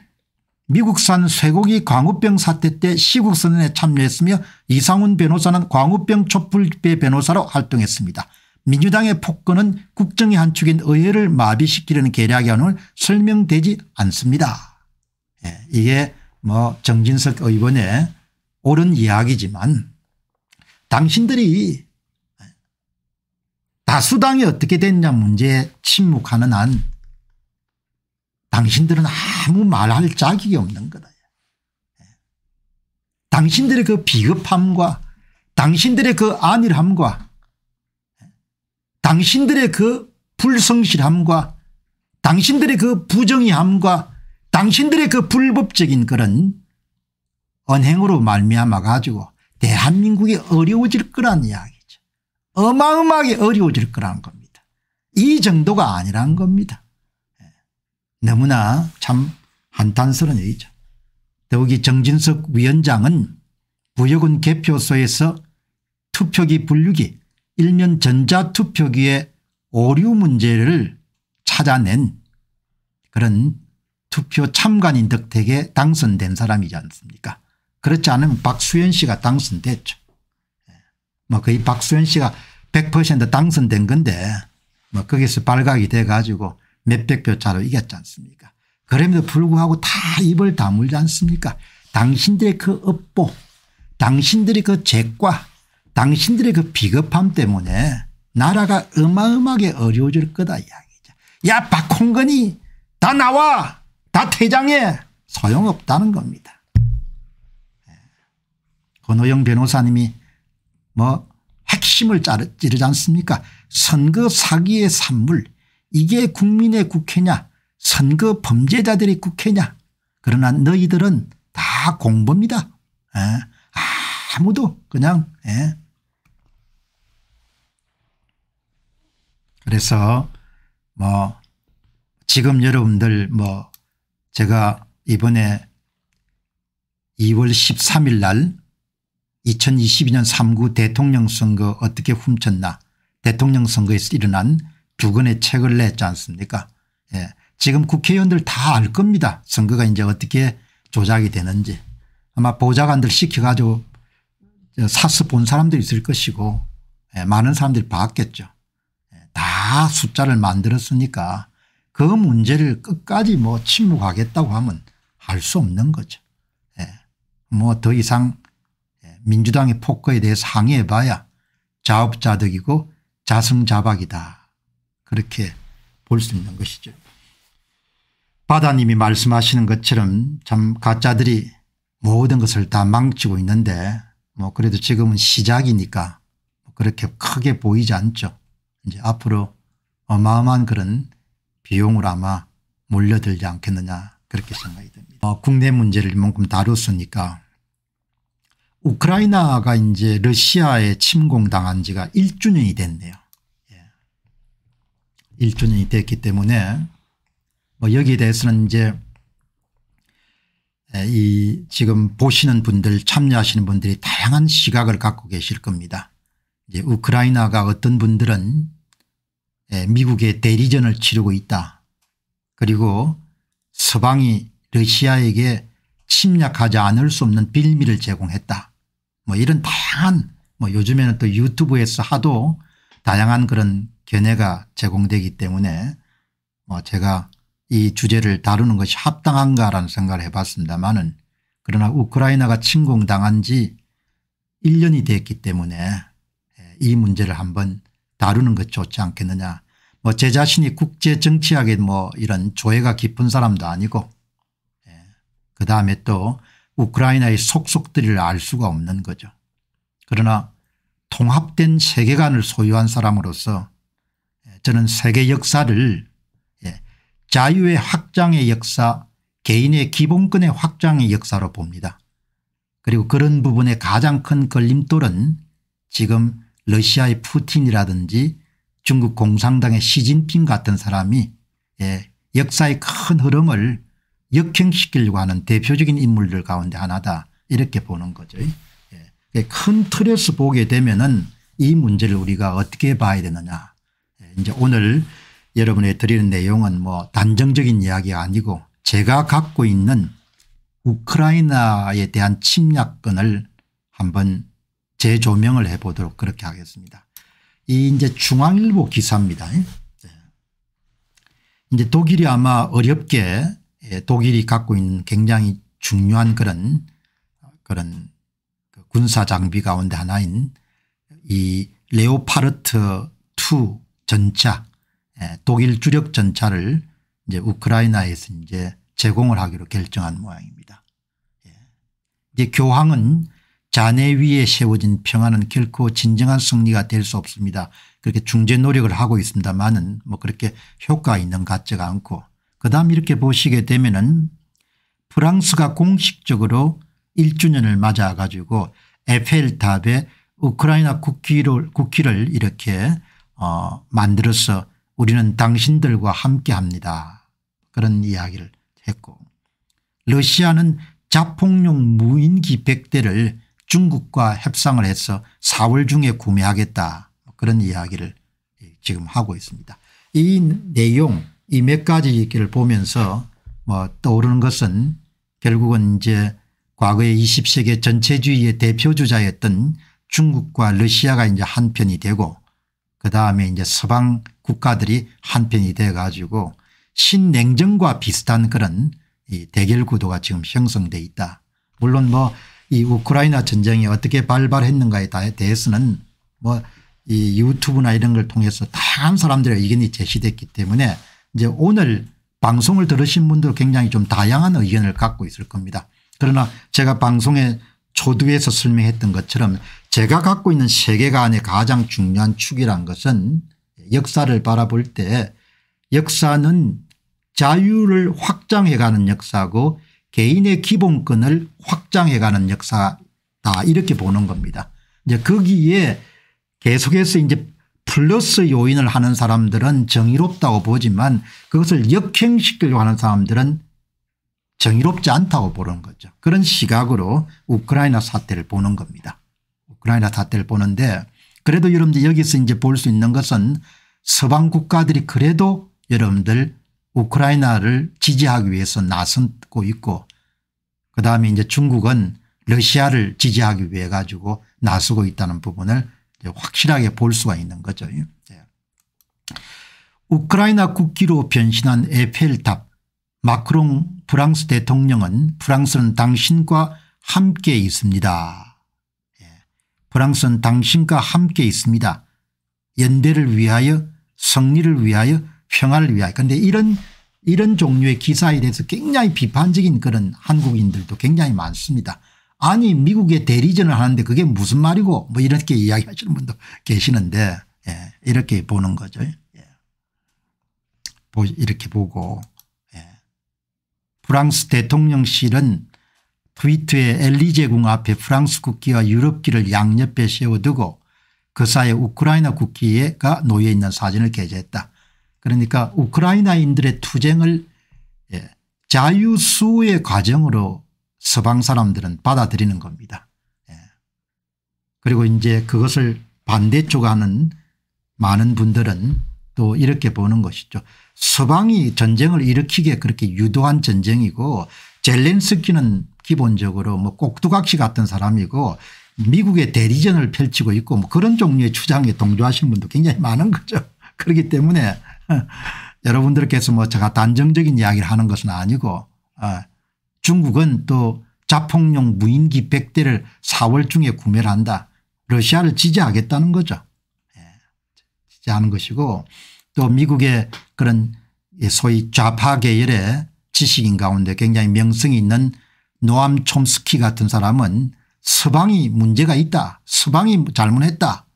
미국산 쇠고기 광우병 사태 때 시국선언에 참여했으며 이상훈 변호사는 광우병 촛불집회 변호사로 활동했습니다. 민주당의 폭거는 국정의 한 축인 의회를 마비시키려는 계략이라는 설명되지 않습니다. 이게 뭐 정진석 의원의 옳은 이야기지만 당신들이 다수당이 어떻게 됐냐 문제에 침묵하는 한 당신들은 아무 말할 자격이 없는 거다. 당신들의 그 비겁함과 당신들의 그 안일함과 당신들의 그 불성실함과 당신들의 그 부정의함과 당신들의 그 불법적인 그런 언행으로 말미암아 가지고 대한민국이 어려워질 거란 이야기죠. 어마어마하게 어려워질 거라는 겁니다. 이 정도가 아니란 겁니다. 너무나 참 한탄스러운 얘기죠. 더욱이 정진석 위원장은 부여군 개표소에서 투표기 분류기 일면 전자투표기의 오류 문제를 찾아낸 그런 투표 참관인 덕택에 당선된 사람이지 않습니까? 그렇지 않으면 박수현 씨가 당선됐죠. 뭐 거의 박수현 씨가 백 퍼센트 당선된 건데 뭐 거기서 발각이 돼 가지고 몇백 표 차로 이겼지 않습니까? 그럼에도 불구하고 다 입을 다물지 않습니까? 당신들의 그 업보, 당신들의 그 죄과, 당신들의 그 비겁함 때문에 나라가 어마어마하게 어려워질 거다 이야기죠. 야 박홍근이 다 나와, 다 퇴장해, 소용없다는 겁니다. 권호영 변호사님이 뭐 핵심을 찌르지 않습니까? 선거 사기의 산물, 이게 국민의 국회냐, 선거 범죄자들의 국회냐. 그러나 너희들은 다 공범이다. 에. 아무도 그냥. 에. 그래서 뭐 지금 여러분들 뭐 제가 이번에 이월 십삼일 날 이천이십이 년 삼 구 대통령 선거 어떻게 훔쳤나, 대통령 선거에서 일어난 두 권의 책을 냈지 않습니까. 예. 지금 국회의원들 다 알 겁니다. 선거가 이제 어떻게 조작이 되는지. 아마 보좌관들 시켜가지고 사서 본 사람들이 있을 것이고, 예. 많은 사람들이 봤겠죠. 예. 다 숫자를 만들었으니까 그 문제를 끝까지 뭐 침묵하겠다고 하면 할 수 없는 거죠. 예. 뭐 더 이상 민주당의 폭거에 대해 항의해봐야 자업자득이고 자승자박이다, 그렇게 볼 수 있는 것이죠. 바다님이 말씀하시는 것처럼 참 가짜들이 모든 것을 다 망치고 있는데, 뭐 그래도 지금은 시작이니까 그렇게 크게 보이지 않죠. 이제 앞으로 어마어마한 그런 비용으로 아마 몰려들지 않겠느냐, 그렇게 생각이 듭니다. 어, 국내 문제를 이만큼 다뤘으니까 우크라이나가 이제 러시아에 침공당한 지가 일 주년이 됐네요. 예. 일 주년이 됐기 때문에 뭐 여기에 대해서는 이제 이 지금 보시는 분들, 참여하시는 분들이 다양한 시각을 갖고 계실 겁니다. 이제 우크라이나가 어떤 분들은 미국의 대리전을 치르고 있다, 그리고 서방이 러시아에게 침략하지 않을 수 없는 빌미를 제공했다, 뭐 이런 다양한, 뭐 요즘에는 또 유튜브에서 하도 다양한 그런 견해가 제공되기 때문에 뭐 제가 이 주제를 다루는 것이 합당한가라는 생각을 해봤습니다만은, 그러나 우크라이나가 침공당한 지 일 년이 됐기 때문에 이 문제를 한번 다루는 것 좋지 않겠느냐. 뭐 제 자신이 국제 정치학에 뭐 이런 조예가 깊은 사람도 아니고, 그 다음에 또 우크라이나의 속속들을 알 수가 없는 거죠. 그러나 통합된 세계관을 소유한 사람으로서 저는 세계 역사를 자유의 확장의 역사, 개인의 기본권의 확장의 역사로 봅니다. 그리고 그런 부분에 가장 큰 걸림돌은 지금 러시아의 푸틴이라든지 중국 공산당의 시진핑 같은 사람이 역사의 큰 흐름을 역행시키려고 하는 대표적인 인물들 가운데 하나다, 이렇게 보는 거죠. 예. 큰 틀에서 보게 되면은 이 문제를 우리가 어떻게 봐야 되느냐. 예. 이제 오늘 여러분의 드리는 내용은 뭐 단정적인 이야기가 아니고 제가 갖고 있는 우크라이나에 대한 침략권을 한번 재조명을 해 보도록 그렇게 하겠습니다. 이 이제 중앙일보 기사입니다. 예. 이제 독일이 아마 어렵게, 예, 독일이 갖고 있는 굉장히 중요한 그런 그런 군사 장비 가운데 하나인 이 레오파르트 투 전차, 예, 독일 주력 전차를 이제 우크라이나에서 이제 제공을 하기로 결정한 모양입니다. 예. 이제 교황은 잔해 위에 세워진 평화는 결코 진정한 승리가 될 수 없습니다, 그렇게 중재 노력을 하고 있습니다만은 뭐 그렇게 효과 있는 것 같지가 않고, 그다음 이렇게 보시게 되면은 프랑스가 공식적으로 일 주년을 맞아 가지고 에펠탑에 우크라이나 국기를, 국기를 이렇게 어 만들어서 우리는 당신들과 함께합니다, 그런 이야기를 했고, 러시아는 자폭용 무인기 백 대를 중국과 협상을 해서 사월 중에 구매하겠다, 그런 이야기를 지금 하고 있습니다. 이 내용, 이 몇 가지 얘기를 보면서 뭐 떠오르는 것은 결국은 이제 과거의 이십 세기 전체주의의 대표주자였던 중국과 러시아가 이제 한편이 되고, 그 다음에 이제 서방 국가들이 한편이 돼 가지고 신냉전과 비슷한 그런 이 대결 구도가 지금 형성돼 있다. 물론 뭐 이 우크라이나 전쟁이 어떻게 발발했는가에 대해서는 뭐 이 유튜브나 이런 걸 통해서 다양한 사람들의 의견이 제시됐기 때문에 이제 오늘 방송을 들으신 분들 굉장히 좀 다양한 의견을 갖고 있을 겁니다. 그러나 제가 방송의 초두에서 설명했던 것처럼 제가 갖고 있는 세계관의 가장 중요한 축이란 것은, 역사를 바라볼 때 역사는 자유를 확장해가는 역사고 개인의 기본권을 확장해가는 역사다, 이렇게 보는 겁니다. 이제 거기에 계속해서 이제 플러스 요인을 하는 사람들은 정의롭다고 보지만 그것을 역행시키려고 하는 사람들은 정의롭지 않다고 보는 거죠. 그런 시각으로 우크라이나 사태를 보는 겁니다. 우크라이나 사태를 보는데, 그래도 여러분들 여기서 이제 볼 수 있는 것은 서방 국가들이 그래도 여러분들 우크라이나를 지지하기 위해서 나서고 있고, 그다음에 이제 중국은 러시아를 지지하기 위해 가지고 나서고 있다는 부분을 이제 확실하게 볼 수가 있는 거죠. 우크라이나 국기로 변신한 에펠탑. 마크롱 프랑스 대통령은 프랑스는 당신과 함께 있습니다. 예. 프랑스는 당신과 함께 있습니다. 연대를 위하여, 승리를 위하여, 평화를 위하여. 그런데 이런 이런 종류의 기사에 대해서 굉장히 비판적인 그런 한국인들도 굉장히 많습니다. 아니 미국에 대리전을 하는데 그게 무슨 말이고 뭐 이렇게 이야기하시는 분도 계시는데, 예. 이렇게 보는 거죠. 예. 이렇게 보고. 프랑스 대통령실은 트위터에 엘리제궁 앞에 프랑스 국기와 유럽기를 양옆에 세워두고 그 사이에 우크라이나 국기가 놓여 있는 사진을 게재했다. 그러니까 우크라이나인들의 투쟁을 자유수호의 과정으로 서방 사람들은 받아들이는 겁니다. 그리고 이제 그것을 반대쪽 하는 많은 분들은 또 이렇게 보는 것이죠. 서방이 전쟁을 일으키게 그렇게 유도한 전쟁이고, 젤렌스키는 기본적으로 뭐 꼭두각시 같은 사람이고 미국의 대리전을 펼치고 있고 뭐 그런 종류의 주장에 동조하신 분도 굉장히 많은 거죠. 그렇기 때문에 여러분들께서 뭐 제가 단정적인 이야기를 하는 것은 아니고, 중국은 또 자폭용 무인기 백 대를 사월 중에 구매를 한다. 러시아를 지지하겠다는 거죠. 하는 것이고, 또 미국의 그런 소위 좌파 계열의 지식인 가운데 굉장히 명성이 있는 노암 촘스키 같은 사람은 서방이 문제가 있다, 서방이 잘못했다,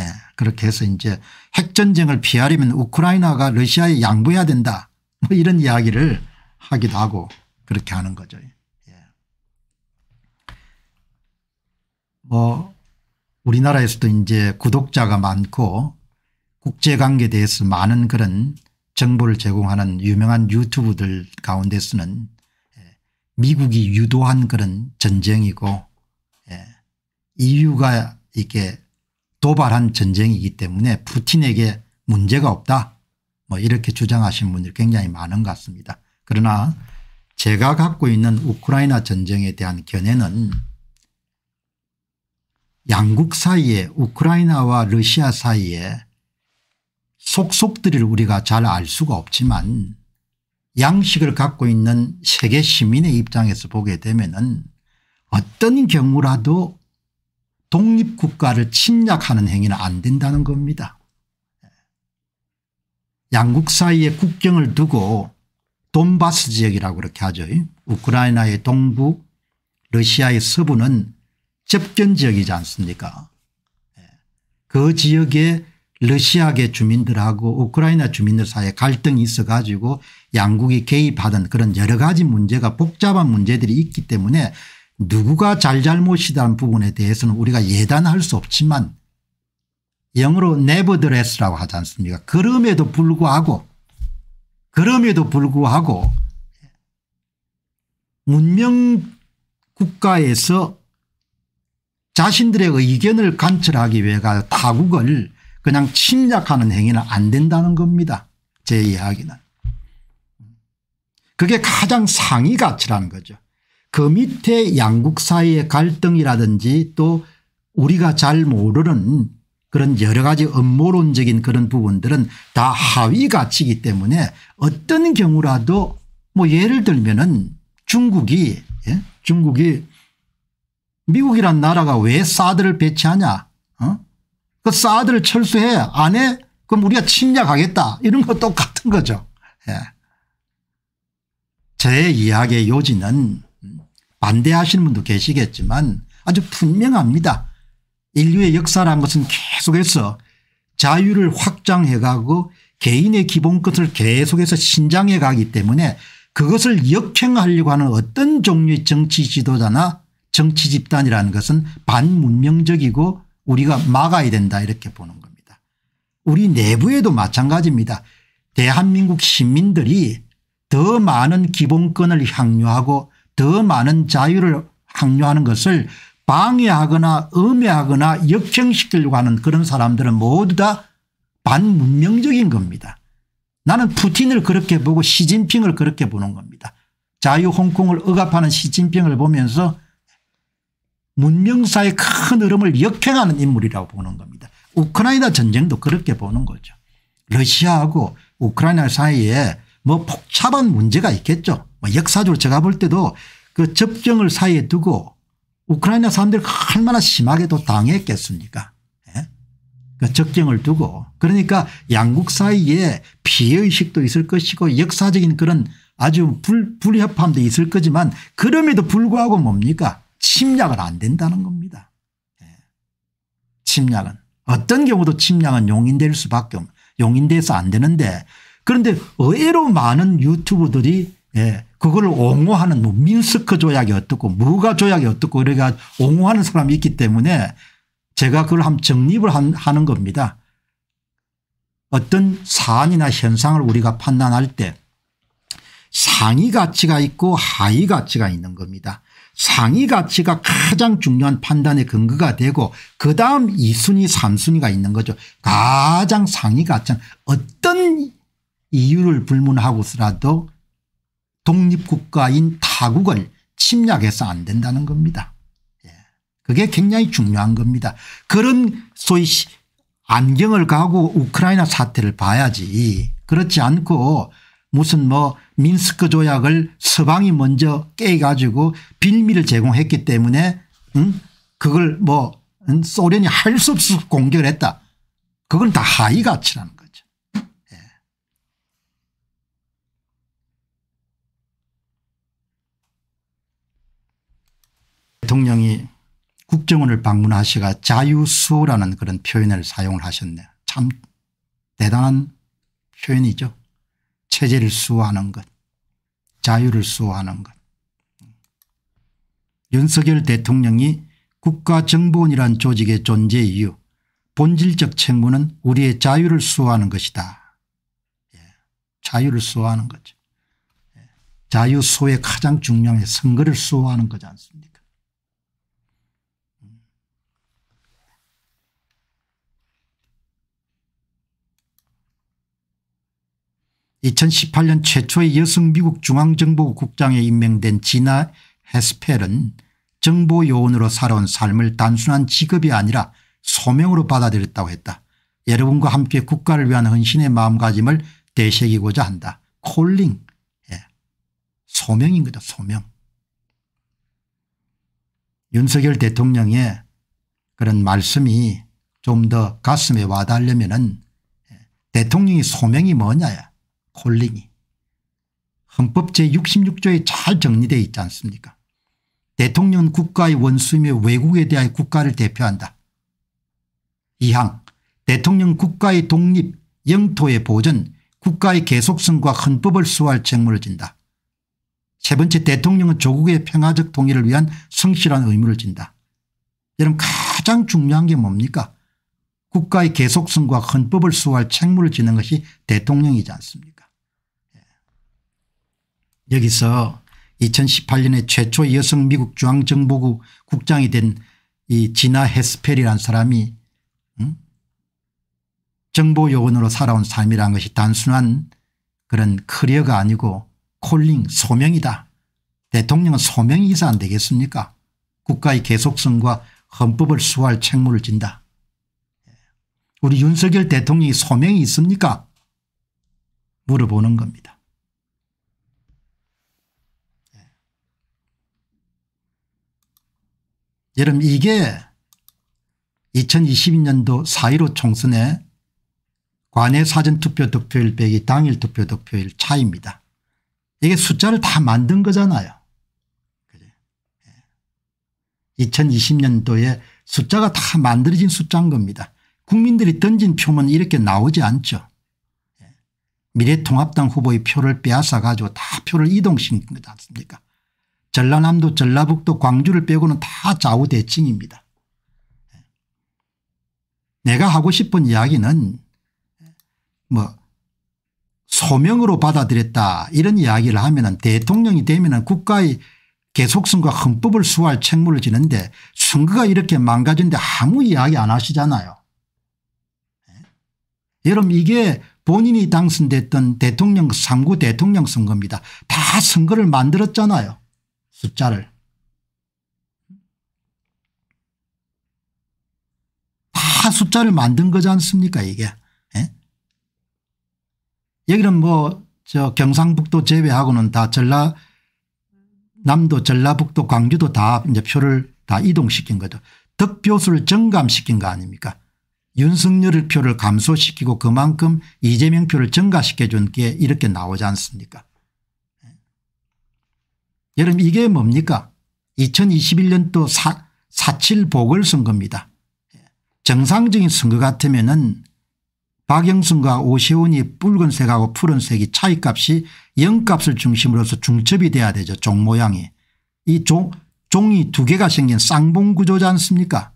예. 그렇게 해서 이제 핵전쟁을 피하려면 우크라이나가 러시아에 양보해야 된다, 뭐 이런 이야기를 하기도 하고 그렇게 하는 거죠. 예. 뭐 우리나라에서도 이제 구독자가 많고 국제관계에 대해서 많은 그런 정보를 제공하는 유명한 유튜브들 가운데서는 미국이 유도한 그런 전쟁이고 이유가 이렇게 도발한 전쟁이기 때문에 푸틴에게 문제가 없다, 뭐 이렇게 주장하시는 분들이 굉장히 많은 것 같습니다. 그러나 제가 갖고 있는 우크라이나 전쟁에 대한 견해는 양국 사이에, 우크라이나와 러시아 사이에 속속들을 우리가 잘 알 수가 없지만 양식을 갖고 있는 세계 시민의 입장에서 보게 되면은 어떤 경우라도 독립국가를 침략하는 행위는 안 된다는 겁니다. 양국 사이에 국경을 두고 돈바스 지역이라고 그렇게 하죠. 우크라이나의 동부, 러시아의 서부는 접견 지역이지 않습니까? 그 지역에 러시아계 주민들하고 우크라이나 주민들 사이에 갈등이 있어 가지고 양국이 개입하던 그런 여러 가지 문제가, 복잡한 문제들이 있기 때문에 누구가 잘잘못이라는 부분에 대해서는 우리가 예단할 수 없지만, 영어로 nevertheless라고 하지 않습니까? 그럼에도 불구하고 그럼에도 불구하고 문명 국가에서 자신들의 의견을 관철하기 위해 타국을 그냥 침략하는 행위는 안 된다는 겁니다. 제 이야기는. 그게 가장 상위 가치라는 거죠. 그 밑에 양국 사이의 갈등이라든지 또 우리가 잘 모르는 그런 여러 가지 음모론적인 그런 부분들은 다 하위 가치이기 때문에 어떤 경우라도, 뭐 예를 들면은 중국이, 예? 중국이 미국이란 나라가 왜 사드를 배치하냐? 어? 그 사드를 철수해, 안 해? 그럼 우리가 침략하겠다, 이런 거 똑같은 거죠. 예. 제 이야기의 요지는, 반대하시는 분도 계시겠지만 아주 분명합니다. 인류의 역사란 것은 계속해서 자유를 확장해 가고 개인의 기본 것을 계속해서 신장해 가기 때문에 그것을 역행하려고 하는 어떤 종류의 정치 지도자나 정치 집단이라는 것은 반문명적이고 우리가 막아야 된다, 이렇게 보는 겁니다. 우리 내부에도 마찬가지입니다. 대한민국 시민들이 더 많은 기본권을 향유하고 더 많은 자유를 향유하는 것을 방해하거나 음해하거나 역행시키려고 하는 그런 사람들은 모두 다 반문명적인 겁니다. 나는 푸틴을 그렇게 보고 시진핑을 그렇게 보는 겁니다. 자유 홍콩을 억압하는 시진핑을 보면서 문명사의 큰 흐름을 역행하는 인물이라고 보는 겁니다. 우크라이나 전쟁도 그렇게 보는 거죠. 러시아하고 우크라이나 사이에 뭐 복잡한 문제가 있겠죠. 역사적으로 제가 볼 때도 그 접경을 사이에 두고 우크라이나 사람들이 얼마나 심하게 또 당했겠습니까. 예? 그 접경을 두고 그러니까 양국 사이에 피해의식도 있을 것이고 역사적인 그런 아주 불, 불협함도 있을 거지만 그럼에도 불구하고 뭡니까 침략은 안 된다는 겁니다. 예. 침략은 어떤 경우도 침략은 용인될 수밖에 없 용인돼서 안 되는데 그런데 의외로 많은 유튜브들이 예, 그걸 옹호하는 뭐 민스크 조약이 어떻고 무가 조약이 어떻고 이렇게 옹호하는 사람이 있기 때문에 제가 그걸 한번 정립을 한, 하는 겁니다. 어떤 사안이나 현상을 우리가 판단할 때 상위 가치가 있고 하위 가치가 있는 겁니다. 상위 가치가 가장 중요한 판단의 근거가 되고 그다음 이 순위 삼 순위가 있는 거죠. 가장 상위 가치는 어떤 이유를 불문하고서라도 독립국가인 타국을 침략해서 안 된다는 겁니다. 그게 굉장히 중요한 겁니다. 그런 소위 안경을 가고 우크라이나 사태를 봐야지 그렇지 않고 무슨 뭐 민스크 조약을 서방이 먼저 깨 가지고 빌미를 제공했기 때문에 응? 그걸 뭐 응? 소련이 할 수 없이 공격을 했다. 그건 다 하위 가치라는 거죠. 예. 대통령이 국정원을 방문하시가 자유수호라는 그런 표현을 사용을 하셨네요. 참 대단한 표현이죠. 체제를 수호하는 것, 자유를 수호하는 것. 윤석열 대통령이 국가정보원이란 조직의 존재 이유, 본질적 책무는 우리의 자유를 수호하는 것이다. 예. 자유를 수호하는 거죠. 예. 자유 수호의 가장 중요한 게 선거를 수호하는 거지 않습니까? 이천십팔 년 최초의 여성 미국 중앙정보국장에 임명된 지나 헤스펠은 정보요원으로 살아온 삶을 단순한 직업이 아니라 소명으로 받아들였다고 했다. 여러분과 함께 국가를 위한 헌신의 마음가짐을 되새기고자 한다. 콜링. 예. 소명인 거죠. 소명. 윤석열 대통령의 그런 말씀이 좀 더 가슴에 와닿으려면은 대통령의 소명이 뭐냐야. 콜링이 헌법 제육십육 조에 잘 정리되어 있지 않습니까. 대통령은 국가의 원수이며 외국에 대하여 국가를 대표한다. 이 항 대통령은 국가의 독립 영토의 보전 국가의 계속성과 헌법을 수호할 책무를 진다. 세 번째 대통령은 조국의 평화적 통일을 위한 성실한 의무를 진다. 여러분 가장 중요한 게 뭡니까. 국가의 계속성과 헌법을 수호할 책무를 지는 것이 대통령이지 않습니까. 여기서 이천십팔 년에 최초 여성 미국 중앙정보국 국장이 된 이 지나 헤스펠이라는 사람이 음? 정보요원으로 살아온 삶이라는 것이 단순한 그런 커리어가 아니고 콜링 소명이다. 대통령은 소명이 있어야 안 되겠습니까. 국가의 계속성과 헌법을 수호할 책무를 진다. 우리 윤석열 대통령이 소명이 있습니까? 물어보는 겁니다. 여러분 이게 이천이십이 년도 사 일오 총선의 관외 사전투표 득표율 빼기 당일 투표 득표율 차이입니다. 이게 숫자를 다 만든 거잖아요. 이천이십 년도에 숫자가 다 만들어진 숫자인 겁니다. 국민들이 던진 표면 이렇게 나오지 않죠. 미래통합당 후보의 표를 빼앗아 가지고 다 표를 이동시킨 거지 않습니까. 전라남도 전라북도 광주를 빼고는 다 좌우대칭입니다. 내가 하고 싶은 이야기는 뭐 소명으로 받아들였다 이런 이야기를 하면 대통령이 되면 국가의 개속성과 헌법을 수호할 책무를 지는데 선거가 이렇게 망가진데 아무 이야기 안 하시잖아요. 여러분, 이게 본인이 당선됐던 대통령 삼 구 대통령 선거입니다. 다 선거를 만들었잖아요. 숫자를. 다 숫자를 만든 거지 않습니까 이게. 예? 여기는 뭐 저 경상북도 제외하고는 다 전라남도 전라북도 광주도 다 이제 표를 다 이동시킨 거죠. 득표수를 증감시킨 거 아닙니까. 윤석열 표를 감소시키고 그만큼 이재명 표를 증가시켜 준 게 이렇게 나오지 않습니까. 여러분, 이게 뭡니까? 이천이십일 년도 사 칠 보궐선거입니다. 정상적인 선거 같으면은 박영순과 오세훈이 붉은색하고 푸른색이 차이값이 영값을 중심으로서 중첩이 돼야 되죠. 종 모양이. 이 종, 종이 두 개가 생긴 쌍봉 구조지 않습니까?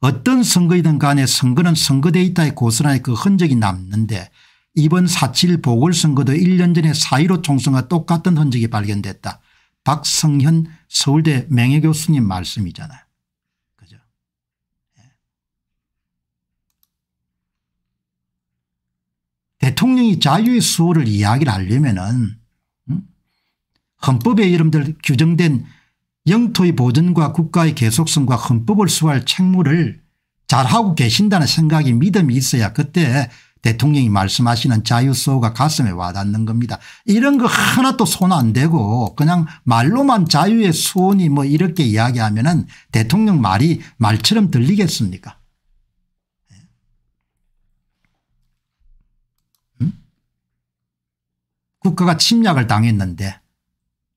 어떤 선거이든 간에 선거는 선거 데이터에 고스란히 그 흔적이 남는데 이번 사 칠 보궐선거도 일 년 전에 사 일오 총선과 똑같은 흔적이 발견됐다. 박성현 서울대 명예교수님 말씀이잖아요. 그죠? 대통령이 자유의 수호를 이야기를 하려면은 헌법에 여러분들 규정된 영토의 보존과 국가의 계속성과 헌법을 수호할 책무를 잘하고 계신다는 생각이 믿음이 있어야 그때 대통령이 말씀하시는 자유수호가 가슴에 와닿는 겁니다. 이런 거 하나 또 손 안 대고 그냥 말로만 자유의 수호니 뭐 이렇게 이야기하면은 대통령 말이 말처럼 들리겠습니까? 음? 국가가 침략을 당했는데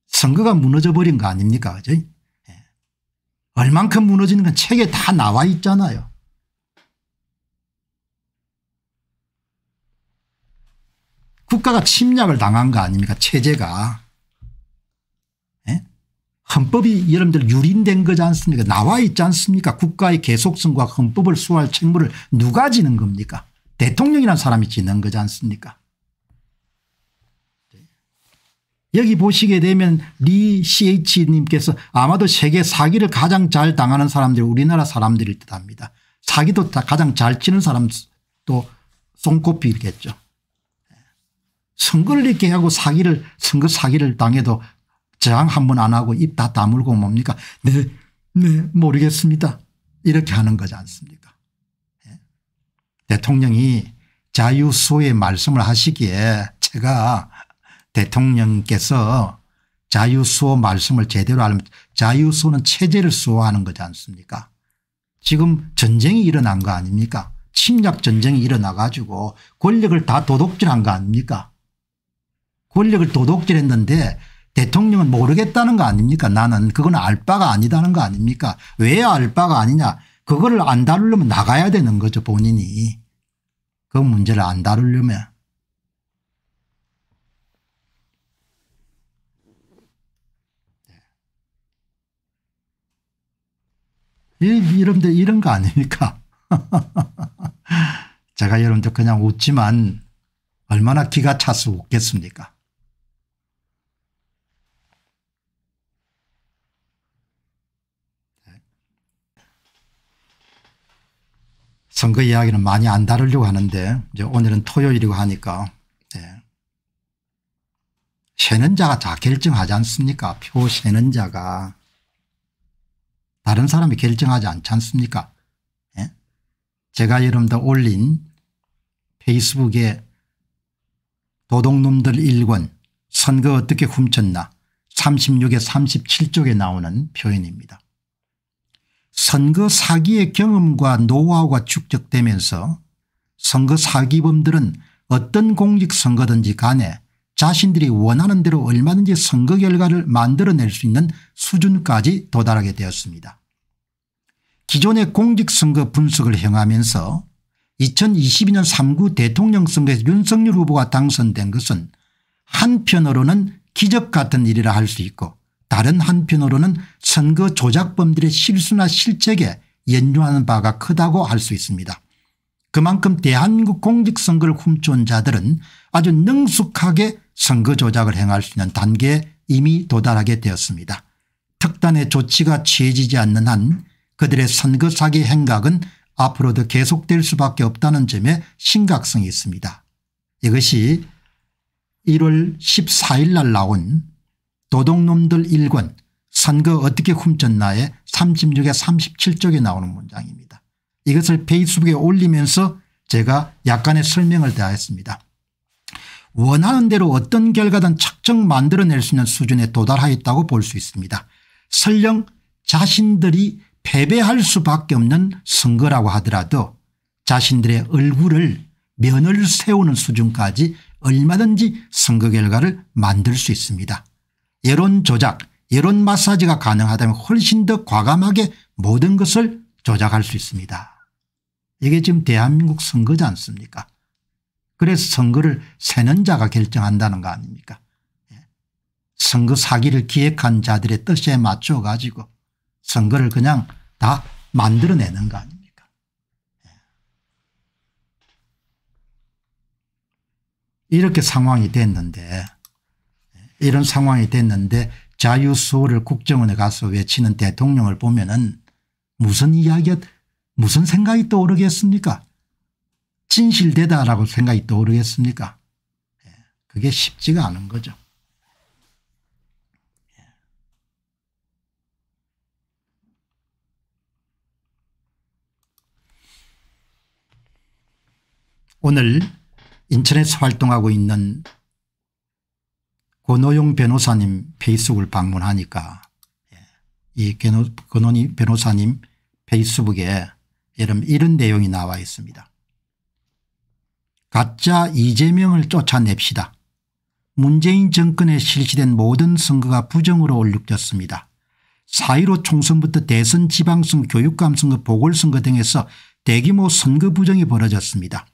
선거가 무너져버린 거 아닙니까? 그죠? 예. 얼만큼 무너지는 건 책에 다 나와 있잖아요. 국가가 침략을 당한 거 아닙니까? 체제가. 예? 헌법이 여러분들 유린된 거지 않습니까? 나와 있지 않습니까? 국가의 계속성과 헌법을 수호할 책무를 누가 지는 겁니까? 대통령이라는 사람이 지는 거지 않습니까? 여기 보시게 되면 리 씨에이치님께서 아마도 세계 사기를 가장 잘 당하는 사람들이 우리나라 사람들일 듯합니다. 사기도 다 가장 잘 치는 사람도 손꼽히겠죠. 선거를 이렇게 하고 사기를 선거 사기를 당해도 저항 한 번 안 하고 입 다 다물고 뭡니까? 네, 네 모르겠습니다. 이렇게 하는 거지 않습니까? 네. 대통령이 자유수호의 말씀을 하시기에 제가 대통령께서 자유수호 말씀을 제대로 알면 자유수호는 체제를 수호하는 거지 않습니까? 지금 전쟁이 일어난 거 아닙니까? 침략전쟁이 일어나 가지고 권력을 다 도둑질한 거 아닙니까? 권력을 도둑질했는데 대통령은 모르겠다는 거 아닙니까? 나는 그건 알 바가 아니다는 거 아닙니까? 왜 알 바가 아니냐? 그거를 안 다루려면 나가야 되는 거죠 본인이. 그 문제를 안 다루려면. 여러분들 이런 거 아닙니까? 제가 여러분들 그냥 웃지만 얼마나 기가 차서 웃겠습니까? 선거 이야기는 많이 안 다루려고 하는데 이제 오늘은 토요일이고 하니까 네. 세는 자가 다 결정하지 않습니까? 표 세는 자가. 다른 사람이 결정하지 않지 않습니까? 예? 제가 여러분들 올린 페이스북에 도둑놈들 일권 선거 어떻게 훔쳤나 삼십육에 삼십칠 쪽에 나오는 표현입니다. 선거 사기의 경험과 노하우가 축적되면서 선거 사기범들은 어떤 공직선거든지 간에 자신들이 원하는 대로 얼마든지 선거 결과를 만들어낼 수 있는 수준까지 도달하게 되었습니다. 기존의 공직선거 분석을 향하면서 이천이십이 년 삼 구 대통령 선거에서 윤석열 후보가 당선된 것은 한편으로는 기적 같은 일이라 할 수 있고 다른 한편으로는 선거 조작범들의 실수나 실책에 연루하는 바가 크다고 할 수 있습니다. 그만큼 대한민국 공직선거를 훔쳐온 자들은 아주 능숙하게 선거 조작을 행할 수 있는 단계에 이미 도달하게 되었습니다. 특단의 조치가 취해지지 않는 한 그들의 선거사기 행각은 앞으로도 계속될 수밖에 없다는 점에 심각성이 있습니다. 이것이 일월 십사일 날 나온 도둑놈들 일권 선거 어떻게 훔쳤나의 삼십육에 삼십칠쪽에 나오는 문장입니다. 이것을 페이스북에 올리면서 제가 약간의 설명을 다했습니다. 원하는 대로 어떤 결과든 착적 만들어낼 수 있는 수준에 도달하였다고 볼 수 있습니다. 설령 자신들이 패배할 수밖에 없는 선거라고 하더라도 자신들의 얼굴을 면을 세우는 수준까지 얼마든지 선거 결과를 만들 수 있습니다. 여론 조작, 여론 마사지가 가능하다면 훨씬 더 과감하게 모든 것을 조작할 수 있습니다. 이게 지금 대한민국 선거지 않습니까? 그래서 선거를 세는 자가 결정한다는 거 아닙니까? 선거 사기를 기획한 자들의 뜻에 맞춰 가지고 선거를 그냥 다 만들어내는 거 아닙니까? 이렇게 상황이 됐는데 이런 상황이 됐는데 자유수호를 국정원에 가서 외치는 대통령을 보면은 무슨 이야기가 무슨 생각이 떠오르겠습니까? 진실되다라고 생각이 떠오르겠습니까? 그게 쉽지가 않은 거죠. 오늘 인천에서 활동하고 있는 권호영 변호사님 페이스북을 방문하니까 이 권호영 변호사님 페이스북에 이런, 이런 내용이 나와 있습니다. 가짜 이재명을 쫓아냅시다. 문재인 정권에 실시된 모든 선거가 부정으로 얼룩졌습니다. 사 일오 총선부터 대선 지방선거 교육감선거 보궐선거 등에서 대규모 선거 부정이 벌어졌습니다.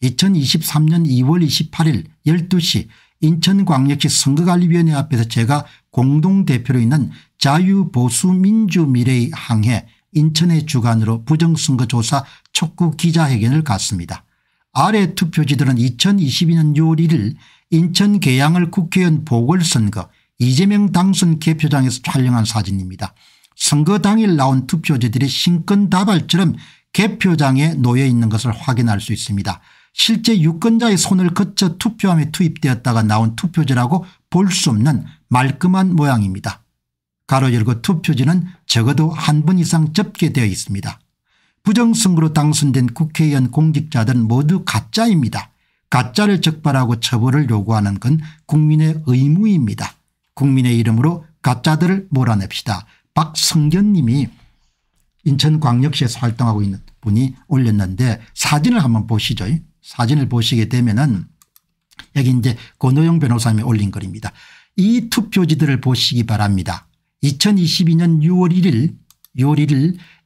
이천이십삼년 이월 이십팔일 열두시 인천광역시 선거관리위원회 앞에서 제가 공동대표로 있는 자유보수민주미래의 항해 인천의 주관으로 부정선거조사 촉구 기자회견을 갖습니다. 아래 투표지들은 이천이십이년 유월 일일 인천 계양을 국회의원 보궐선거 이재명 당선 개표장에서 촬영한 사진입니다. 선거 당일 나온 투표지들이 신권다발처럼 개표장에 놓여 있는 것을 확인할 수 있습니다. 실제 유권자의 손을 거쳐 투표함에 투입되었다가 나온 투표지라고 볼 수 없는 말끔한 모양입니다. 가로 열고 투표지는 적어도 한 번 이상 접게되어 있습니다. 부정선거로 당선된 국회의원 공직자들은 모두 가짜입니다. 가짜를 적발하고 처벌을 요구하는 건 국민의 의무입니다. 국민의 이름으로 가짜들을 몰아냅시다. 박성현 님이 인천광역시에서 활동하고 있는 분이 올렸는데 사진을 한번 보시죠. 사진을 보시게 되면은 여기 이제 권호영 변호사님이 올린 글입니다. 이 투표지들을 보시기 바랍니다. 이천이십이년 유월 일일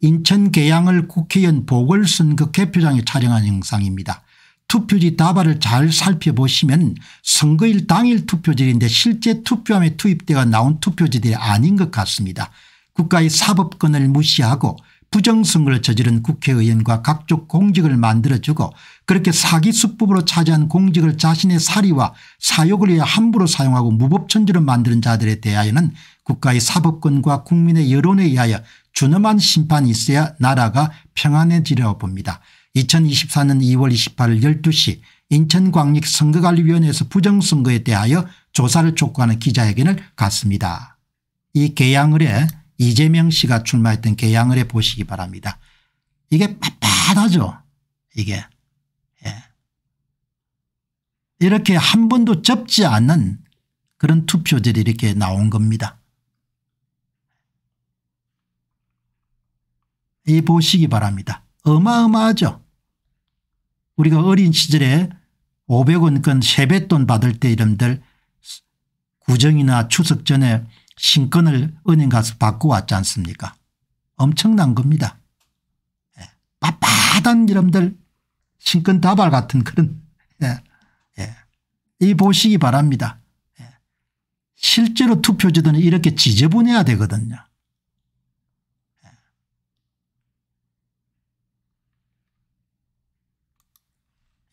인천 계양을 국회의원 보궐선거 개표장에 촬영한 영상입니다. 투표지 다발을 잘 살펴보시면 선거일 당일 투표지인데 실제 투표함에 투입되어 나온 투표지들이 아닌 것 같습니다. 국가의 사법권을 무시하고 부정선거를 저지른 국회의원과 각종 공직을 만들어주고 그렇게 사기수법으로 차지한 공직을 자신의 사리와 사욕을 위해 함부로 사용하고 무법천지로 만드는 자들에 대하여는 국가의 사법권과 국민의 여론에 의하여 준엄한 심판이 있어야 나라가 평안해지려 봅니다. 이천이십사년 이월 이십팔일 열두시 인천광역 선거관리위원회에서 부정선거에 대하여 조사를 촉구하는 기자회견을 갖습니다. 이 계양을에 이재명 씨가 출마했던 계양을에 보시기 바랍니다. 이게 빳빳하죠. 이게. 예. 이렇게 한 번도 접지 않는 그런 투표들이 이렇게 나온 겁니다. 이 보시기 바랍니다. 어마어마하죠. 우리가 어린 시절에 오백원권 세뱃돈 받을 때 이름들 구정이나 추석 전에 신권을 은행 가서 받고 왔지 않습니까? 엄청난 겁니다. 예. 빳빳한 이름들 신권 다발 같은 그런 예. 예. 이 보시기 바랍니다. 예. 실제로 투표지들은 이렇게 지저분해야 되거든요. 예.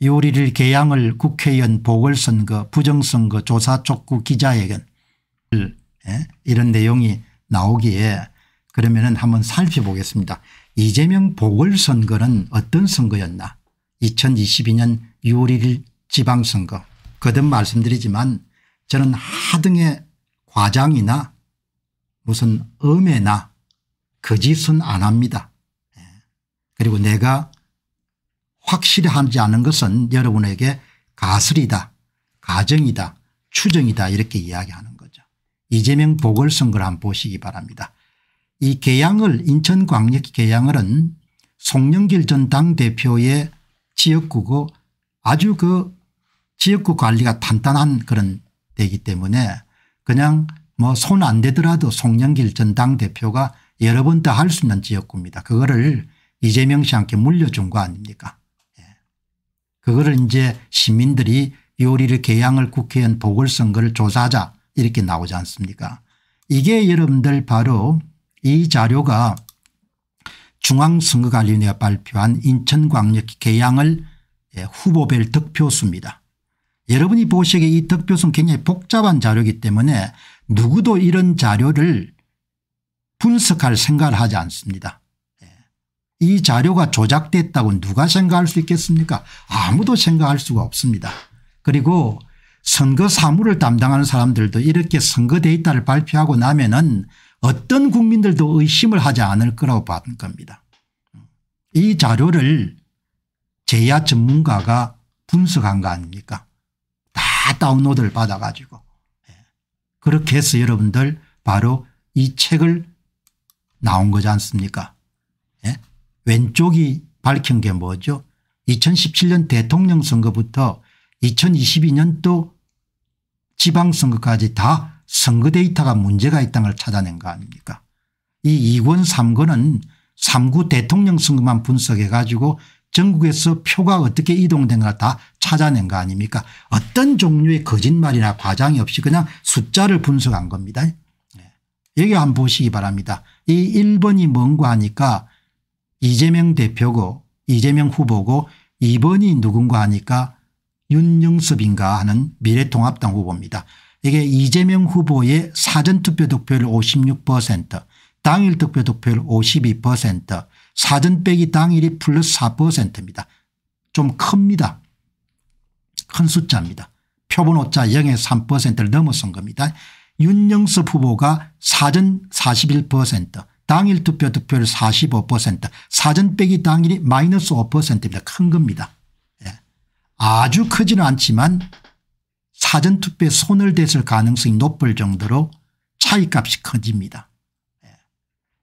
유월 일일 계양을 국회의원 보궐선거 부정선거 조사 촉구 기자회견 예? 이런 내용이 나오기에 그러면은 한번 살펴보겠습니다. 이재명 보궐선거는 어떤 선거였나. 이천이십이년 유월 일일 지방선거. 거듭 말씀드리지만 저는 하등의 과장이나 무슨 음해나 거짓은 안 합니다. 그리고 내가 확실히 하지 않은 것은 여러분에게 가설이다, 가정이다, 추정이다 이렇게 이야기하는 거죠. 이재명 보궐선거를 한번 보시기 바랍니다. 이 계양을, 인천광역 계양을은 송영길 전 당대표의 지역구고 아주 그 지역구 관리가 단단한 그런 데이기 때문에 그냥 뭐 손 안 대더라도 송영길 전 당대표가 여러 번 더 할 수 있는 지역구입니다. 그거를 이재명 씨한테 물려준 거 아닙니까. 예. 그거를 이제 시민들이 유월 일일 계양을 국회의원 보궐선거를 조사하자 이렇게 나오지 않습니까. 이게 여러분들 바로 이 자료가 중앙선거관리위원회가 발표한 인천광역 계양을 예, 후보별 득표수입니다. 여러분이 보시기에 이 득표수는 굉장히 복잡한 자료이기 때문에 누구도 이런 자료를 분석할 생각을 하지 않습니다. 예. 이 자료가 조작됐다고 누가 생각할 수 있겠습니까? 아무도 생각할 수가 없습니다. 그리고 선거 사무를 담당하는 사람들도 이렇게 선거 데이터를 발표하고 나면은 어떤 국민들도 의심을 하지 않을 거라고 받은 겁니다. 이 자료를 제야 전문가가 분석한 거 아닙니까? 다 다운로드를 받아 가지고. 그렇게 해서 여러분들 바로 이 책을 나온 거지 않습니까? 예? 왼쪽이 밝힌 게 뭐죠? 이천십칠년 대통령 선거부터 이천이십이년도 지방선거까지 다 선거 데이터가 문제가 있다는 걸 찾아낸 거 아닙니까? 이 이권 삼권은 삼구 대통령 선거만 분석해 가지고 전국에서 표가 어떻게 이동된 걸 다 찾아낸 거 아닙니까? 어떤 종류의 거짓말이나 과장이 없이 그냥 숫자를 분석한 겁니다. 여기 한번 보시기 바랍니다. 이 일번이 뭔가 하니까 이재명 대표고 이재명 후보고 이번이 누군가 하니까 윤영섭인가 하는 미래통합당 후보입니다. 이게 이재명 후보의 사전투표 득표율 오십육 퍼센트, 당일 득표 득표율 오십이 퍼센트, 사전 빼기 당일이 플러스 사 퍼센트입니다. 좀 큽니다. 큰 숫자입니다. 표본 오차 영에서 삼 퍼센트를 넘어선 겁니다. 윤영섭 후보가 사전 사십일 퍼센트, 당일 투표 득표율 사십오 퍼센트, 사전 빼기 당일이 마이너스 오 퍼센트입니다. 큰 겁니다. 예. 아주 크지는 않지만 사전투표에 손을 댔을 가능성이 높을 정도로 차이값이 커집니다.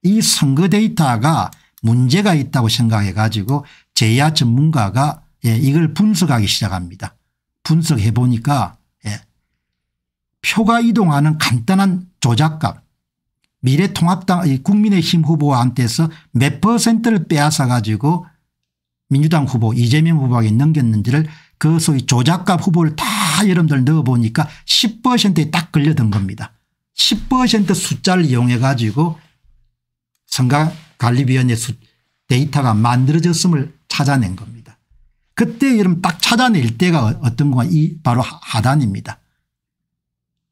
이 선거 데이터가 문제가 있다고 생각해 가지고 제야 전문가가 이걸 분석하기 시작합니다. 분석해 보니까 표가 이동하는 간단한 조작값, 미래통합당 국민의힘 후보한테서 몇 퍼센트를 빼앗아 가지고 민주당 후보 이재명 후보에게 넘겼는지를 그 소위 조작값 후보를 다 여러분들 넣어보니까 십 퍼센트에 딱 걸려든 겁니다. 십 퍼센트 숫자를 이용해 가지고 선거관리위원회 데이터가 만들어졌음을 찾아낸 겁니다. 그때 여러분 딱 찾아낼 때가 어떤 거가 이 바로 하단입니다.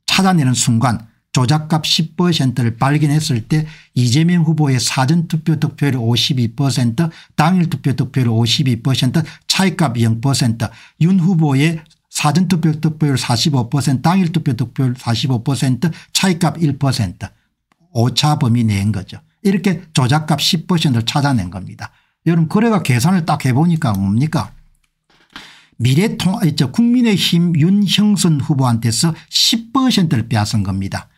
찾아내는 순간 조작값 십 퍼센트를 발견했을 때 이재명 후보의 사전투표 득표율 오십이 퍼센트, 당일 투표 득표율 오십이 퍼센트, 차이값 영 퍼센트, 윤 후보의 사전투표 득표율 사십오 퍼센트, 당일 투표 득표율 사십오 퍼센트, 차이값 일 퍼센트. 오차 범위 내인 거죠. 이렇게 조작값 십 퍼센트를 찾아낸 겁니다. 여러분 그래가 계산을 딱 해보니까 뭡니까? 미래통 국민의힘 윤형선 후보한테서 십 퍼센트를 빼앗은 겁니다.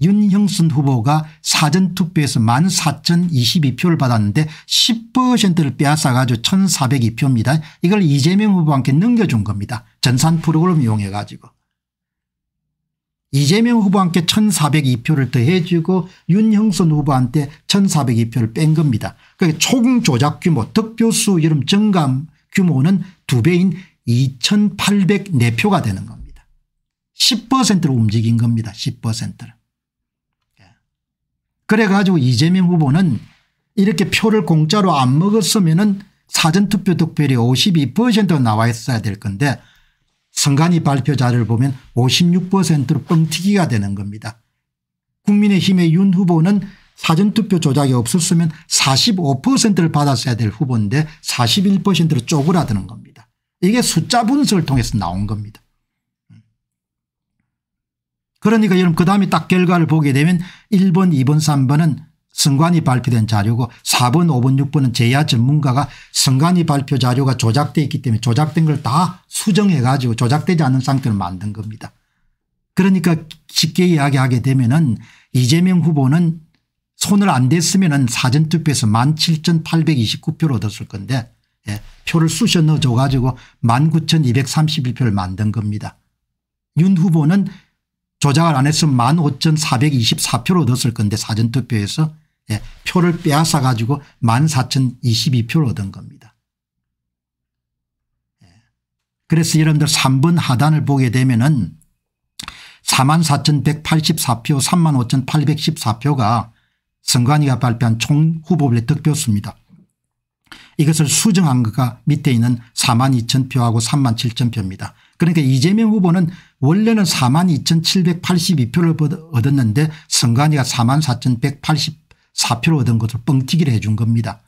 윤형선 후보가 사전투표에서 만 사천이십이 표를 받았는데 십 퍼센트를 빼앗아 가지고 천사백이 표입니다. 이걸 이재명 후보한테 넘겨준 겁니다. 전산 프로그램 이용해 가지고. 이재명 후보한테 천사백이 표를 더해주고 윤형선 후보한테 천사백이 표를 뺀 겁니다. 그러니까 총 조작 규모, 득표수 이름 증감 규모는 두 배인 이천팔백사 표가 되는 겁니다. 십 퍼센트로 움직인 겁니다. 십 퍼센트를. 그래가지고 이재명 후보는 이렇게 표를 공짜로 안 먹었으면은 사전투표 득표율이 오십이 퍼센트로 나와 있어야 될 건데 선관위 발표 자료를 보면 오십육 퍼센트로 뻥튀기가 되는 겁니다. 국민의힘의 윤 후보는 사전투표 조작이 없었으면 사십오 퍼센트를 받았어야 될 후보인데 사십일 퍼센트로 쪼그라드는 겁니다. 이게 숫자 분석을 통해서 나온 겁니다. 그러니까 여러분 그다음에 딱 결과를 보게 되면 일 번 이 번 삼 번은 선관위 발표된 자료고 사 번 오 번 육 번은 재야 전문가가 선관위 발표 자료가 조작되어 있기 때문에 조작된 걸 다 수정해 가지고 조작되지 않은 상태를 만든 겁니다. 그러니까 쉽게 이야기하게 되면은 이재명 후보는 손을 안 댔으면은 사전투표에서 만 칠천 팔백 이십구 표를 얻었을 건데 예, 표를 쑤셔 넣어줘 가지고 만 구천 이백 삼십일 표를 만든 겁니다. 윤 후보는 조작을 안 했으면 만 오천 사백 이십사 표를 얻었을 건데 사전투표에서 예, 표를 빼앗아 가지고 만 사천 이십이 표를 얻은 겁니다. 예. 그래서 여러분들 삼 번 하단을 보게 되면은 사만 사천 백팔십사 표 삼만 오천 팔백 십사 표가 선관위가 발표한 총 후보별 득표수입니다. 이것을 수정한 것과 밑에 있는 사만 이천 표하고 삼만 칠천 표입니다. 그러니까 이재명 후보는 원래는 사만 이천 칠백 팔십이 표를 얻었는데 선관위가 사만 사천 백팔십사 표를 얻은 것을 뻥튀기를 해준 겁니다.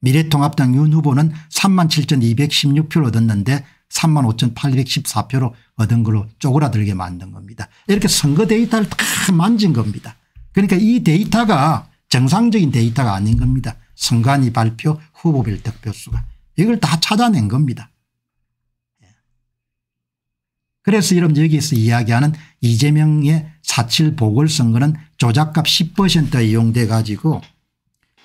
미래통합당 윤 후보는 삼만 칠천 이백 십육 표를 얻었는데 삼만 오천 팔백 십사 표로 얻은 걸로 쪼그라들게 만든 겁니다. 이렇게 선거 데이터를 다 만진 겁니다. 그러니까 이 데이터가 정상적인 데이터가 아닌 겁니다. 선관위 발표 후보별 득표수가 이걸 다 찾아낸 겁니다. 그래서 여러분 여기에서 이야기하는 이재명의 사 칠 보궐선거는 조작값 십 퍼센트가 이용돼 가지고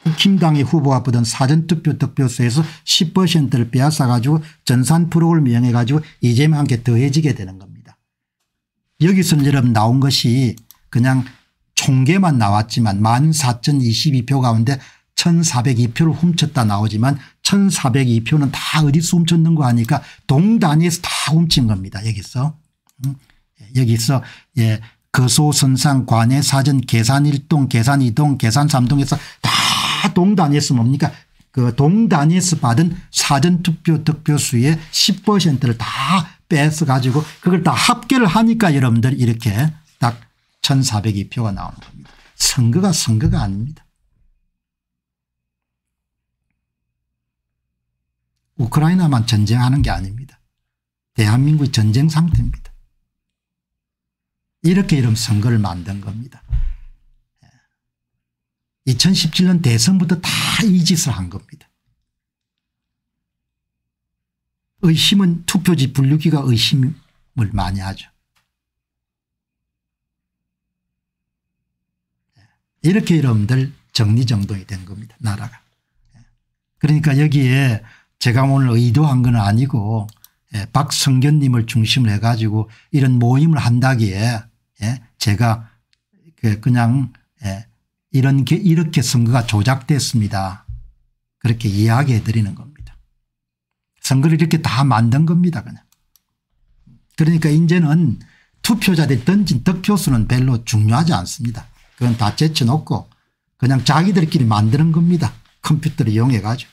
국힘당의 후보가 보던 사전투표 득표수에서 십 퍼센트를 빼앗아 가지고 전산 프로그램을 이용해 가지고 이재명한테 더해지게 되는 겁니다. 여기서는 여러분 나온 것이 그냥 총계만 나왔지만 만 사천 이십이 표 가운데 천 사백 이 표를 훔쳤다 나오지만 천 사백 이 표는 다 어디서 훔쳤는 거 하니까 동단위에서 다 훔친 겁니다. 여기서 음. 여기서 예, 거소선상 관외사전 계산일동 계산이동 계산삼동에서 다 동단위에서 뭡니까 그 동단위에서 받은 사전투표 득표수의 십 퍼센트를 다 빼서 가지고 그걸 다 합계를 하니까 여러분들 이렇게 딱 천 사백 이 표가 나오는 겁니다. 선거가 선거가 아닙니다. 우크라이나만 전쟁하는 게 아닙니다. 대한민국이 전쟁 상태입니다. 이렇게 이런 선거를 만든 겁니다. 이천십칠 년 대선부터 다 이 짓을 한 겁니다. 의심은 투표지 분류기가 의심을 많이 하죠. 이렇게 여러분들 정리정돈이 된 겁니다. 나라가. 그러니까 여기에 제가 오늘 의도한 건 아니고 박성현 님을 중심으로 해 가지고 이런 모임을 한다기에 제가 그냥 이런 게 이렇게 선거가 조작됐습니다. 그렇게 이야기해 드리는 겁니다. 선거를 이렇게 다 만든 겁니다. 그냥. 그러니까 이제는 투표자들이 던진 득표수는 별로 중요하지 않습니다. 그건 다 제쳐놓고 그냥 자기들끼리 만드는 겁니다. 컴퓨터를 이용해 가지고.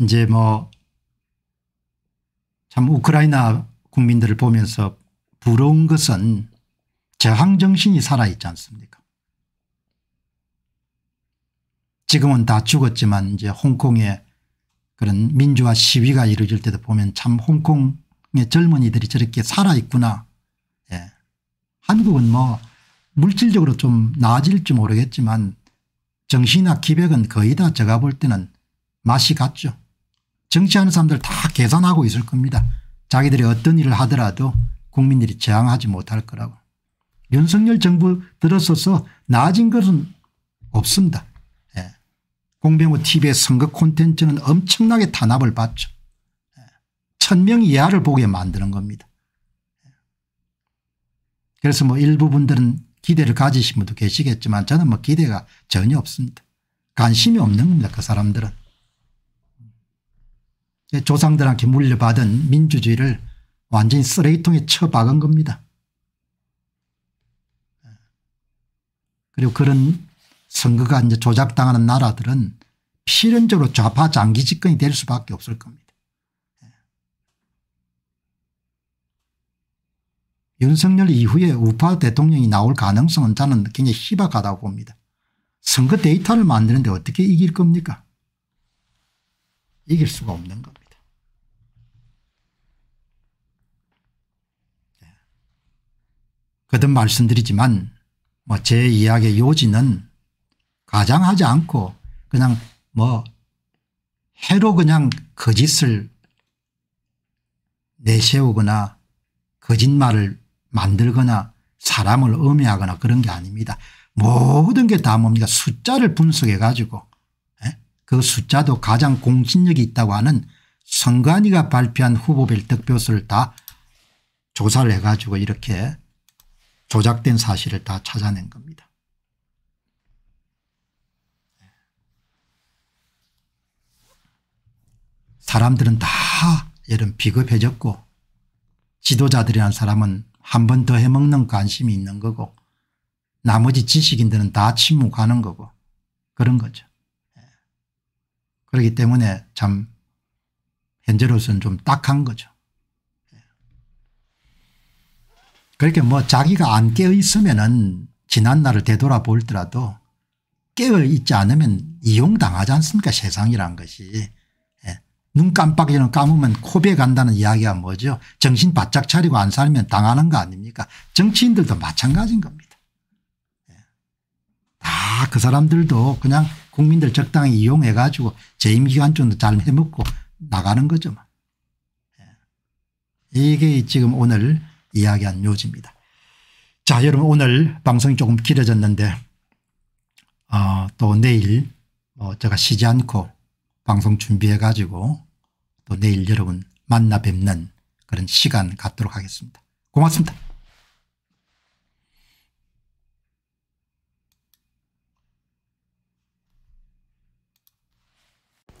이제 뭐 참 우크라이나 국민들을 보면서 부러운 것은 저항정신이 살아있지 않습니까? 지금은 다 죽었지만 이제 홍콩에 그런 민주화 시위가 이루어질 때도 보면 참 홍콩의 젊은이들이 저렇게 살아있구나. 예. 한국은 뭐 물질적으로 좀 나아질지 모르겠지만 정신이나 기백은 거의 다 제가 볼 때는 맛이 같죠. 정치하는 사람들 다 계산하고 있을 겁니다. 자기들이 어떤 일을 하더라도 국민들이 저항하지 못할 거라고. 윤석열 정부 들어서서 나아진 것은 없습니다. 예. 공병호 티비의 선거 콘텐츠는 엄청나게 탄압을 받죠. 예. 천 명 이하를 보게 만드는 겁니다. 예. 그래서 뭐 일부분들은 기대를 가지신 분도 계시겠지만 저는 뭐 기대가 전혀 없습니다. 관심이 없는 겁니다. 그 사람들은. 조상들한테 물려받은 민주주의를 완전히 쓰레기통에 쳐박은 겁니다. 그리고 그런 선거가 이제 조작당하는 나라들은 필연적으로 좌파 장기 집권이 될 수밖에 없을 겁니다. 윤석열 이후에 우파 대통령이 나올 가능성은 저는 굉장히 희박하다고 봅니다. 선거 데이터를 만드는데 어떻게 이길 겁니까? 이길 수가 없는 겁니다. 거듭 말씀드리지만 뭐 제 이야기의 요지는 가장하지 않고 그냥 뭐 해로 그냥 거짓을 내세우거나 거짓말을 만들거나 사람을 음해하거나 그런 게 아닙니다. 모든 게 다 뭡니까? 숫자를 분석해 가지고 그 숫자도 가장 공신력이 있다고 하는 선관위가 발표한 후보별 득표수를 다 조사를 해 가지고 이렇게 조작된 사실을 다 찾아낸 겁니다. 사람들은 다 이런 비겁해졌고 지도자들이란 사람은 한 번 더 해먹는 관심이 있는 거고 나머지 지식인들은 다 침묵하는 거고 그런 거죠. 그렇기 때문에 참 현재로서는 좀 딱한 거죠. 그렇게 뭐 자기가 안 깨어 있으면은 지난날을 되돌아보더라도 깨어 있지 않으면 이용당하지 않습니까? 세상이란 것이. 예. 눈 깜빡이는 감으면 코베 간다는 이야기가 뭐죠? 정신 바짝 차리고 안 살면 당하는 거 아닙니까? 정치인들도 마찬가지인 겁니다. 예. 다 그 사람들도 그냥 국민들 적당히 이용해 가지고 재임기간 정도 잘 해먹고 나가는 거죠. 예. 이게 지금 오늘 이야기한 요지입니다. 자, 여러분 오늘 방송이 조금 길어졌는데 어, 또 내일 어, 제가 쉬지 않고 방송 준비해 가지고 또 내일 여러분 만나 뵙는 그런 시간 갖도록 하겠습니다. 고맙습니다.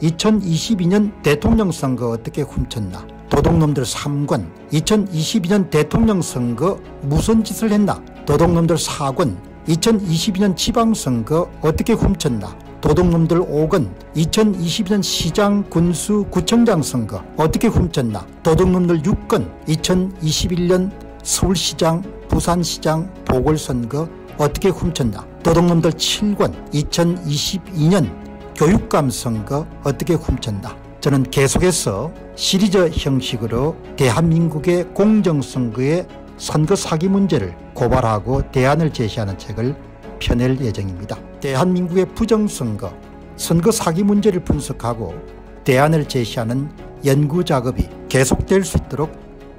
이천이십이 년 대통령 선거 어떻게 훔쳤나. 도둑놈들 삼권 이천이십이 년 대통령 선거 무슨 짓을 했나. 도둑놈들 사권 이천이십이 년 지방선거 어떻게 훔쳤나. 도둑놈들 오권 이천이십이 년 시장 군수 구청장 선거 어떻게 훔쳤나. 도둑놈들 육권 이천이십일 년 서울시장 부산시장 보궐선거 어떻게 훔쳤나. 도둑놈들 칠권 이천이십이 년 교육감 선거 어떻게 훔쳤나. 저는 계속해서 시리즈 형식으로 대한민국의 공정선거의 선거사기 문제를 고발하고 대안을 제시하는 책을 펴낼 예정입니다. 대한민국의 부정선거, 선거사기 문제를 분석하고 대안을 제시하는 연구작업이 계속될 수 있도록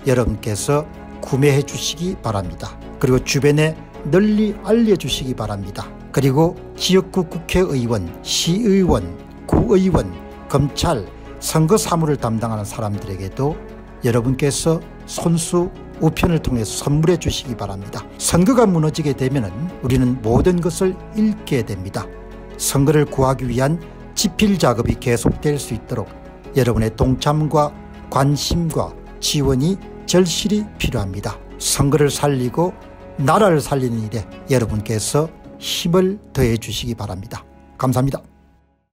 여러분께서 구매해 주시기 바랍니다. 그리고 주변에 널리 알려주시기 바랍니다. 그리고 지역구 국회의원, 시의원, 구의원, 검찰, 선거 사무를 담당하는 사람들에게도 여러분께서 손수 우편을 통해서 선물해 주시기 바랍니다. 선거가 무너지게 되면 우리는 모든 것을 잃게 됩니다. 선거를 구하기 위한 지필 작업이 계속될 수 있도록 여러분의 동참과 관심과 지원이 절실히 필요합니다. 선거를 살리고 나라를 살리는 일에 여러분께서 힘을 더해 주시기 바랍니다. 감사합니다.